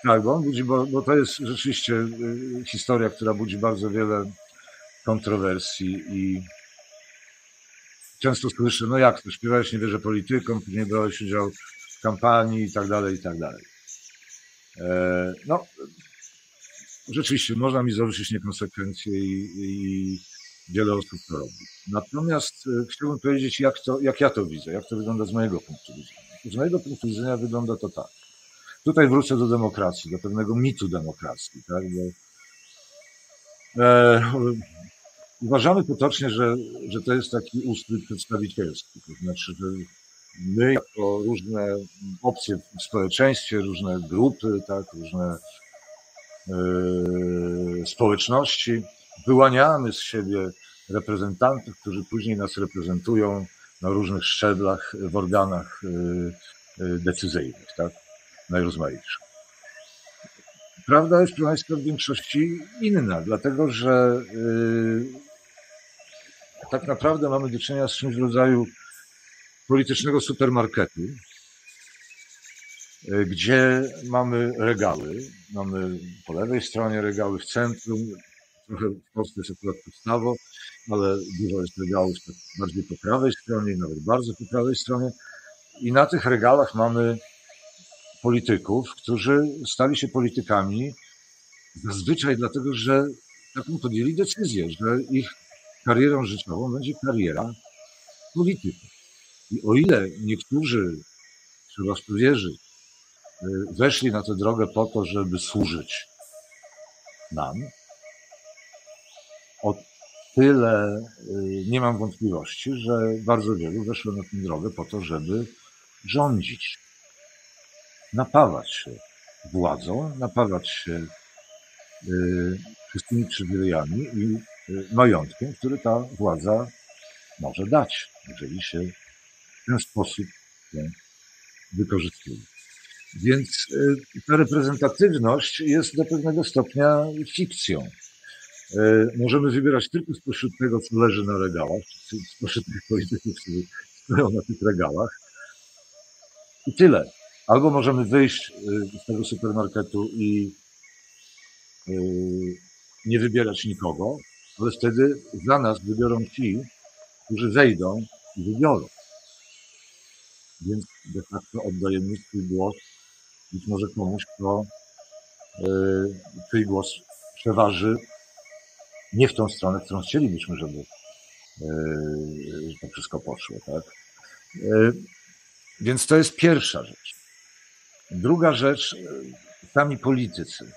Tak, bo on budzi, bo, bo to jest rzeczywiście yy, historia, która budzi bardzo wiele kontrowersji i często słyszę, no jak to, śpiewałeś Nie wierzę politykom, później brałeś udział w kampanii i tak dalej, i tak dalej. No, rzeczywiście można mi zarzucić niekonsekwencje i, i wiele osób to robi. Natomiast chciałbym powiedzieć, jak, to, jak ja to widzę, jak to wygląda z mojego punktu widzenia. Z mojego punktu widzenia wygląda to tak. Tutaj wrócę do demokracji, do pewnego mitu demokracji. Tak? Bo, e, uważamy potocznie, że, że to jest taki ustrój przedstawicielski. To znaczy, że my jako różne opcje w społeczeństwie, różne grupy, tak, różne yy, społeczności, wyłaniamy z siebie reprezentantów, którzy później nas reprezentują na różnych szczeblach, w organach yy, yy, decyzyjnych, tak, najrozmaitszych. Prawda jest, proszę Państwa, w większości inna, dlatego że yy, tak naprawdę mamy do czynienia z czymś w rodzaju politycznego supermarketu, gdzie mamy regały. Mamy po lewej stronie regały w centrum, trochę w Polsce jest akurat podstawo, ale dużo jest regałów bardziej po prawej stronie, nawet bardzo po prawej stronie. I na tych regalach mamy polityków, którzy stali się politykami zazwyczaj dlatego, że taką podjęli decyzję, że ich karierą życiową będzie kariera polityków. I o ile niektórzy, trzeba w to wierzyć, weszli na tę drogę po to, żeby służyć nam, o tyle nie mam wątpliwości, że bardzo wielu weszło na tę drogę po to, żeby rządzić, napawać się władzą, napawać się wszystkimi przywilejami i majątkiem, który ta władza może dać, jeżeli się w ten sposób się wykorzystuje. Więc ta reprezentatywność jest do pewnego stopnia fikcją. Możemy wybierać tylko spośród tego, co leży na regałach, spośród tych polityków, którzy stoją na tych regałach. I tyle. Albo możemy wyjść z tego supermarketu i nie wybierać nikogo, ale wtedy za nas wybiorą ci, którzy wejdą i wybiorą. Więc de facto oddajemy swój głos, być może komuś, kto yy, swój głos przeważy nie w tą stronę, w którą chcielibyśmy, żeby yy, to wszystko poszło, tak? Więc to jest pierwsza rzecz. Druga rzecz, sami politycy.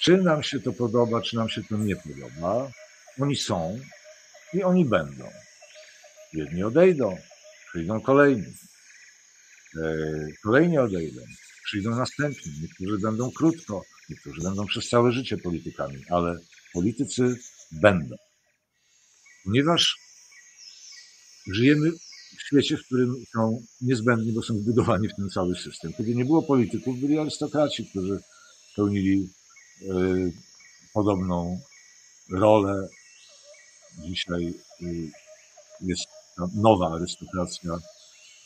Czy nam się to podoba, czy nam się to nie podoba, oni są i oni będą. Jedni odejdą, przyjdą kolejni. Kolejni odejdą, przyjdą następni. Niektórzy będą krótko, niektórzy będą przez całe życie politykami, ale politycy będą. Ponieważ żyjemy w świecie, w którym są niezbędni, bo są wbudowani w ten cały system. Kiedy nie było polityków, byli arystokraci, którzy pełnili y, podobną rolę. Dzisiaj y, jest ta nowa arystokracja,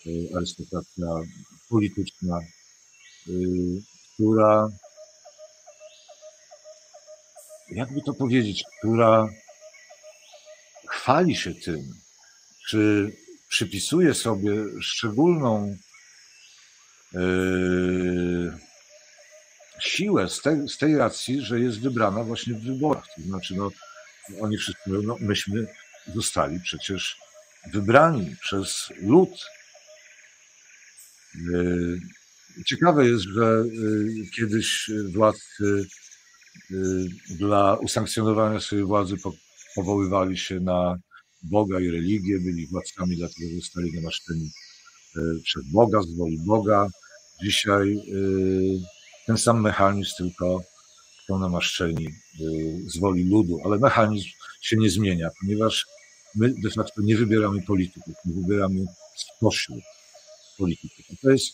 y, arystokracja polityczna, y, która, jakby to powiedzieć, która chwali się tym, czy przypisuje sobie szczególną yy, siłę z, te, z tej racji, że jest wybrana właśnie w wyborach. To znaczy, no, oni wszyscy mówią, no, myśmy zostali przecież wybrani przez lud. Yy, ciekawe jest, że yy, kiedyś władcy yy, dla usankcjonowania sobie władzy po, powoływali się na Boga i religię, byli władcami, dlatego że zostali namaszczeni przed Boga, z woli Boga. Dzisiaj ten sam mechanizm, tylko są namaszczeni z woli ludu, ale mechanizm się nie zmienia, ponieważ my de facto nie wybieramy polityków, my wybieramy spośród polityków. I to jest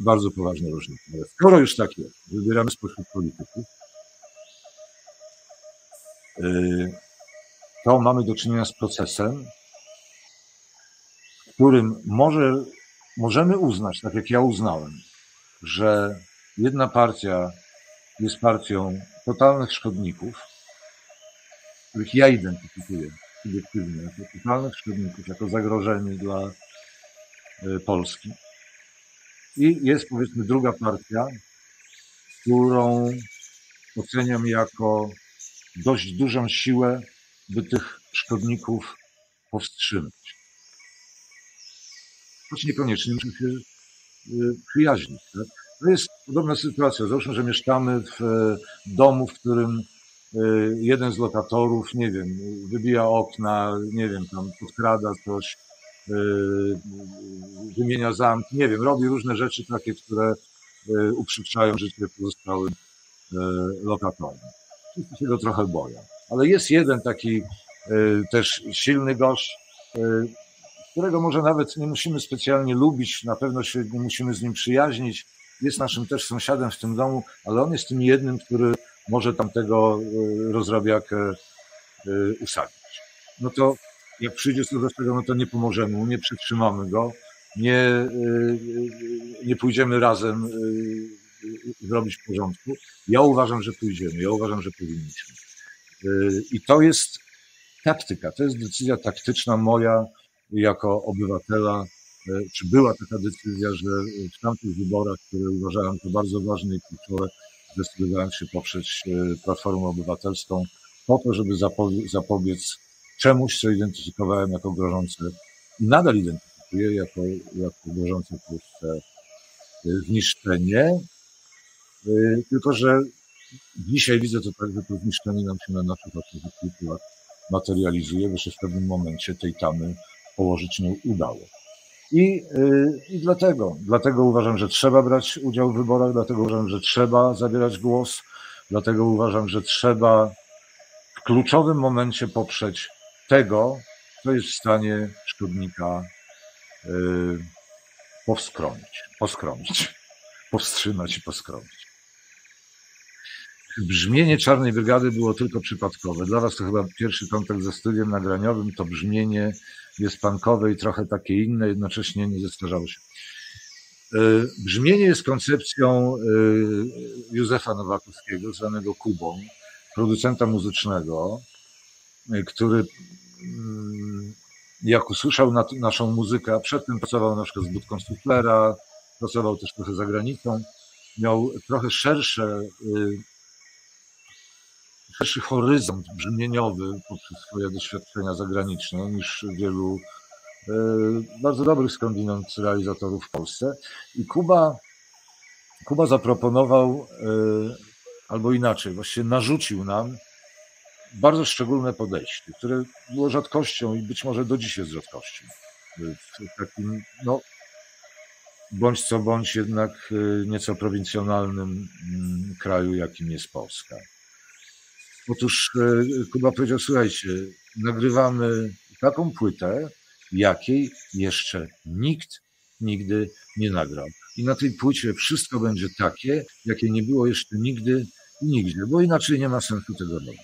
bardzo poważna różnica. Ale skoro już tak jest, wybieramy spośród polityków, to mamy do czynienia z procesem, w którym może, możemy uznać, tak jak ja uznałem, że jedna partia jest partią totalnych szkodników, których ja identyfikuję subiektywnie jako totalnych szkodników, jako zagrożenie dla Polski. I jest, powiedzmy, druga partia, którą oceniam jako dość dużą siłę, by tych szkodników powstrzymać. Choć niekoniecznie muszę się przyjaźnić. Tak? To jest podobna sytuacja. Załóżmy, że mieszkamy w domu, w którym jeden z lokatorów, nie wiem, wybija okna, nie wiem, tam podkrada coś, wymienia zamki, nie wiem, robi różne rzeczy takie, które uprzykczają życie pozostałym lokatorom. Wszyscy się go trochę boją. Ale jest jeden taki y, też silny gość, y, którego może nawet nie musimy specjalnie lubić, na pewno się nie musimy z nim przyjaźnić. Jest naszym też sąsiadem w tym domu, ale on jest tym jednym, który może tamtego y, rozrabiakę y, usadzić. No to jak przyjdzie co do tego, no to nie pomożemy mu, nie przytrzymamy go, nie, y, y, nie pójdziemy razem y, y, zrobić w porządku. Ja uważam, że pójdziemy, ja uważam, że powinniśmy. I to jest taktyka, to jest decyzja taktyczna moja jako obywatela, czy była taka decyzja, że w tamtych wyborach, które uważałem za bardzo ważne i kluczowe, zdecydowałem się poprzeć Platformę Obywatelską po to, żeby zapobiec czemuś, co identyfikowałem jako grożące i nadal identyfikuję jako, jako grożące Polsce zniszczenie, tylko że dzisiaj widzę to tak, że to zniszczenie nam się na naszych oczach od kilku lat materializuje, bo się w pewnym momencie tej tamy położyć nie udało. I, yy, i dlatego, dlatego uważam, że trzeba brać udział w wyborach, dlatego uważam, że trzeba zabierać głos, dlatego uważam, że trzeba w kluczowym momencie poprzeć tego, co jest w stanie szkodnika yy, powskronić, poskronić, powstrzymać i poskromić. Brzmienie Czarnej Brygady było tylko przypadkowe. Dla was to chyba pierwszy kontakt ze studiem nagraniowym, to brzmienie jest punkowe i trochę takie inne, jednocześnie nie zestarzało się. Brzmienie jest koncepcją Józefa Nowakowskiego, zwanego Kubą, producenta muzycznego, który jak usłyszał naszą muzykę, a przedtem pracował na przykład z Budką Suflera, pracował też trochę za granicą, miał trochę szersze szerszy horyzont brzmieniowy poprzez swoje doświadczenia zagraniczne niż wielu bardzo dobrych skądinąd realizatorów w Polsce. I Kuba, Kuba zaproponował, albo inaczej, właściwie narzucił nam bardzo szczególne podejście, które było rzadkością i być może do dziś jest rzadkością. W takim, no, bądź co bądź jednak nieco prowincjonalnym kraju, jakim jest Polska. Otóż Kuba powiedział, słuchajcie, nagrywamy taką płytę, jakiej jeszcze nikt nigdy nie nagrał. I na tej płycie wszystko będzie takie, jakie nie było jeszcze nigdy i nigdzie, bo inaczej nie ma sensu tego robić.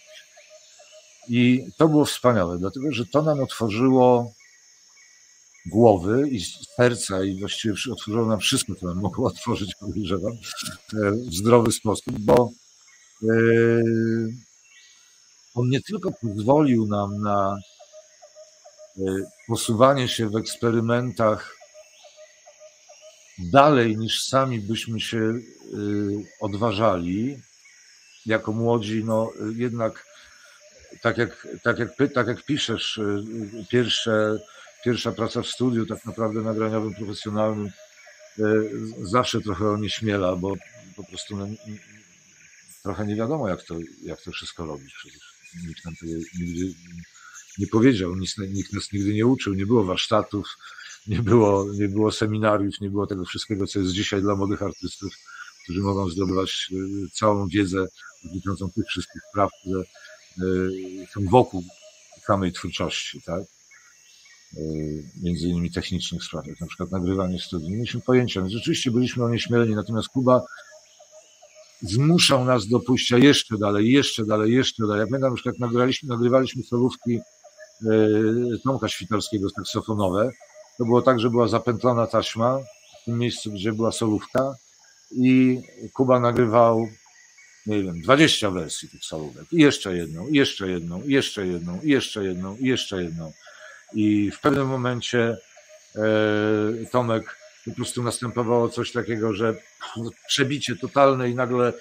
I to było wspaniałe, dlatego że to nam otworzyło głowy i serca i właściwie otworzyło nam wszystko, co nam mogło otworzyć, podejrzewam, w zdrowy sposób, bo yy, on nie tylko pozwolił nam na yy, posuwanie się w eksperymentach dalej niż sami byśmy się yy, odważali, jako młodzi, no yy, jednak tak jak, tak jak, tak jak piszesz, yy, pierwsze Pierwsza praca w studiu, tak naprawdę nagraniowym, profesjonalnym, zawsze trochę onieśmiela, bo po prostu no, trochę nie wiadomo, jak to, jak to wszystko robić. Przecież nikt nam tego nigdy nie powiedział, nikt, nikt nas nigdy nie uczył, nie było warsztatów, nie było, nie było seminariów, nie było tego wszystkiego, co jest dzisiaj dla młodych artystów, którzy mogą zdobywać całą wiedzę dotyczącą tych wszystkich spraw, które są wokół samej twórczości, tak? Między innymi technicznych spraw, jak na przykład nagrywanie studiów. Nie mieliśmy pojęcia. Rzeczywiście byliśmy onieśmieleni, natomiast Kuba zmuszał nas do pójścia jeszcze dalej, jeszcze dalej, jeszcze dalej. Ja pamiętam, na przykład jak nagraliśmy, nagrywaliśmy solówki Tomka Świtalskiego saksofonowe. To było tak, że była zapętlona taśma w tym miejscu, gdzie była solówka i Kuba nagrywał, nie wiem, dwadzieścia wersji tych solówek. I jeszcze jedną, i jeszcze jedną, i jeszcze jedną, i jeszcze jedną, i jeszcze jedną. I w pewnym momencie e, Tomek, po prostu następowało coś takiego, że przebicie totalne i nagle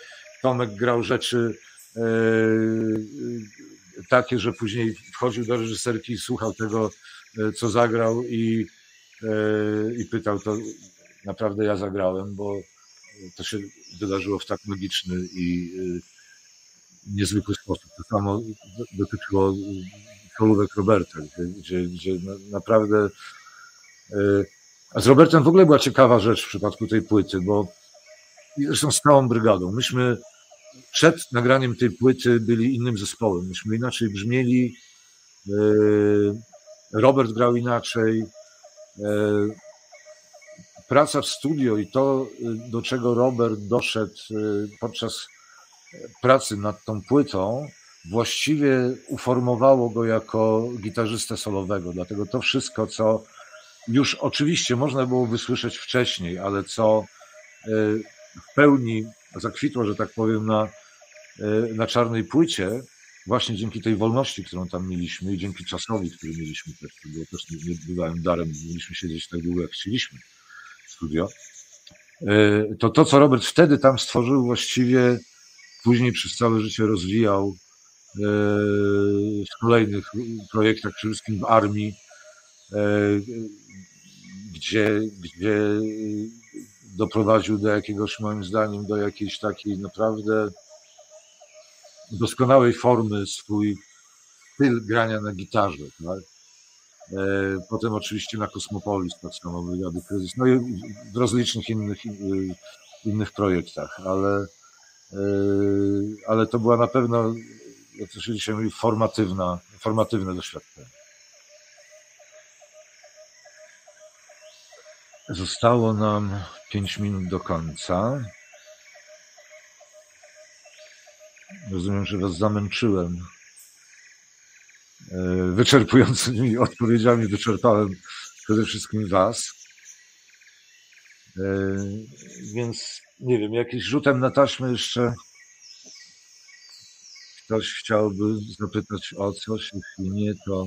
Tomek grał rzeczy e, takie, że później wchodził do reżyserki i słuchał tego, e, co zagrał i, e, i pytał, to naprawdę ja zagrałem, bo to się wydarzyło w tak magiczny i e, niezwykły sposób. To samo dotyczyło solówek Roberta, gdzie, gdzie naprawdę... A z Robertem w ogóle była ciekawa rzecz w przypadku tej płyty, bo zresztą z całą Brygadą. Myśmy przed nagraniem tej płyty byli innym zespołem. Myśmy inaczej brzmieli, Robert grał inaczej. Praca w studio i to, do czego Robert doszedł podczas pracy nad tą płytą, właściwie uformowało go jako gitarzystę solowego, dlatego to wszystko, co już oczywiście można było wysłyszeć wcześniej, ale co w pełni zakwitło, że tak powiem, na, na czarnej płycie, właśnie dzięki tej wolności, którą tam mieliśmy i dzięki czasowi, który mieliśmy też, to było też niebywałym darem, mieliśmy siedzieć tak długo, jak chcieliśmy w studio, to to, co Robert wtedy tam stworzył, właściwie później przez całe życie rozwijał w kolejnych projektach, przede wszystkim w Armii, gdzie, gdzie doprowadził do jakiegoś, moim zdaniem, do jakiejś takiej naprawdę doskonałej formy swój styl grania na gitarze. Tak? Potem oczywiście na Kosmopolis, tak samo Brygady Kryzys, no i w rozlicznych innych, innych projektach, ale, ale to była na pewno, jak to się dzisiaj mówi, formatywna, formatywne doświadczenie. Zostało nam pięć minut do końca. Rozumiem, że was zamęczyłem. Wyczerpującymi odpowiedziami wyczerpałem przede wszystkim was. Więc nie wiem, jakiś rzutem na taśmę jeszcze... Ktoś chciałby zapytać o coś, jeśli nie, to,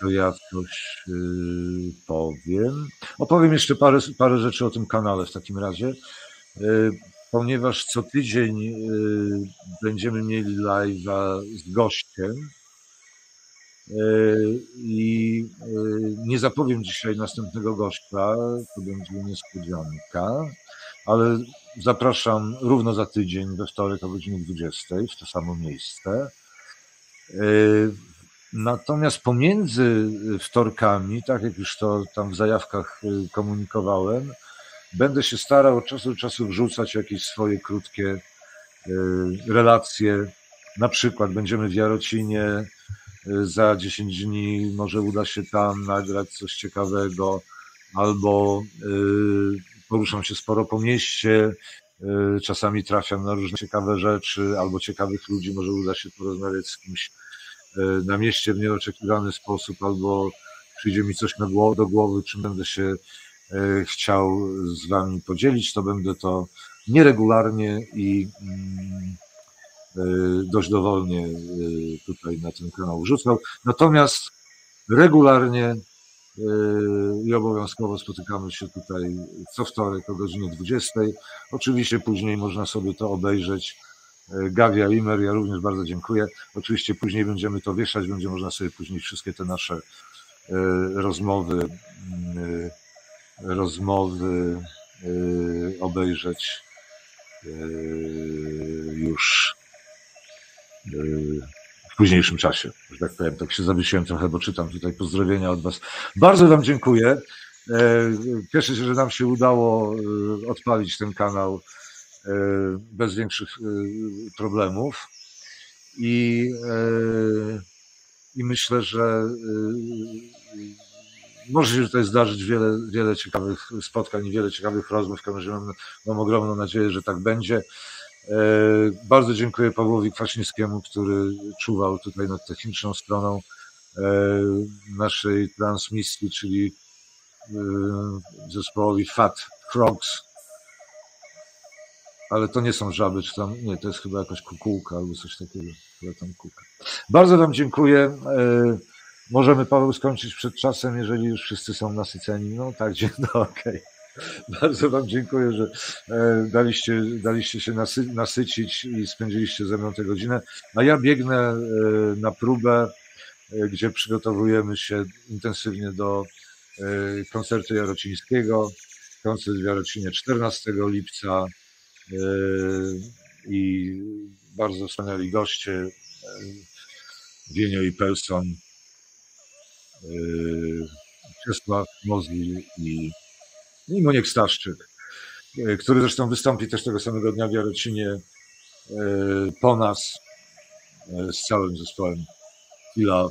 to ja coś yy, powiem. Opowiem jeszcze parę, parę rzeczy o tym kanale w takim razie, yy, ponieważ co tydzień yy, będziemy mieli live'a z gościem. I nie zapowiem dzisiaj następnego gościa, to będzie niespodzianka, ale zapraszam równo za tydzień, we wtorek o godzinie dwudziestej, w to samo miejsce. Natomiast pomiędzy wtorkami, tak jak już to tam w zajawkach komunikowałem, będę się starał od czasu do czasu wrzucać jakieś swoje krótkie relacje. Na przykład będziemy w Jarocinie, za dziesięć dni może uda się tam nagrać coś ciekawego, albo poruszam się sporo po mieście, czasami trafiam na różne ciekawe rzeczy, albo ciekawych ludzi, może uda się porozmawiać z kimś na mieście w nieoczekiwany sposób, albo przyjdzie mi coś do głowy, czym będę się chciał z wami podzielić, to będę to nieregularnie i dość dowolnie tutaj na ten kanał wrzucał. Natomiast regularnie i obowiązkowo spotykamy się tutaj co wtorek o godzinie dwudziestej. Oczywiście później można sobie to obejrzeć. Gawia, Imer, ja również bardzo dziękuję. Oczywiście później będziemy to wieszać, będzie można sobie później wszystkie te nasze rozmowy rozmowy obejrzeć już w późniejszym czasie, że tak powiem. Tak się zawiesiłem trochę, bo czytam tutaj pozdrowienia od was. Bardzo wam dziękuję. Cieszę się, że nam się udało odpalić ten kanał bez większych problemów i, i myślę, że może się tutaj zdarzyć wiele, wiele ciekawych spotkań i wiele ciekawych rozmów. W każdym razie mam, mam ogromną nadzieję, że tak będzie. Bardzo dziękuję Pawłowi Kwaśnickiemu, który czuwał tutaj nad techniczną stroną naszej transmisji, czyli zespołowi Fat Frogs. Ale to nie są żaby, czy tam, nie, to jest chyba jakaś kukułka albo coś takiego, która tam kuka. Bardzo wam dziękuję. Możemy, Paweł, skończyć przed czasem, jeżeli już wszyscy są nasyceni. No tak, no, okej. Bardzo wam dziękuję, że daliście, daliście się nasy, nasycić i spędziliście ze mną tę godzinę. A ja biegnę na próbę, gdzie przygotowujemy się intensywnie do koncertu jarocińskiego. Koncert w Jarocinie czternastego lipca. I bardzo wspaniali goście, Wienio i Pelson, Czesław Mozli i i Moniek Staszczyk, który zresztą wystąpi też tego samego dnia w Jarocinie po nas z całym zespołem Tilta.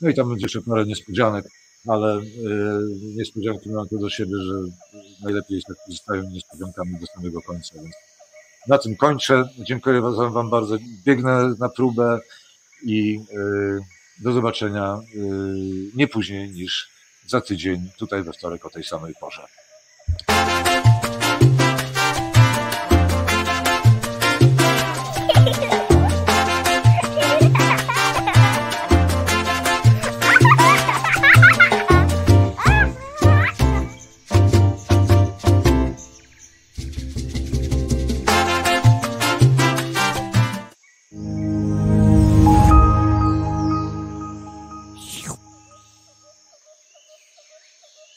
No i tam będzie jeszcze parę niespodzianek, ale niespodzianki mają to do siebie, że najlepiej jest, jak pozostają niespodziankami do samego końca. Więc na tym kończę. Dziękuję wam bardzo. Biegnę na próbę i do zobaczenia nie później niż za tydzień, tutaj we wtorek o tej samej porze.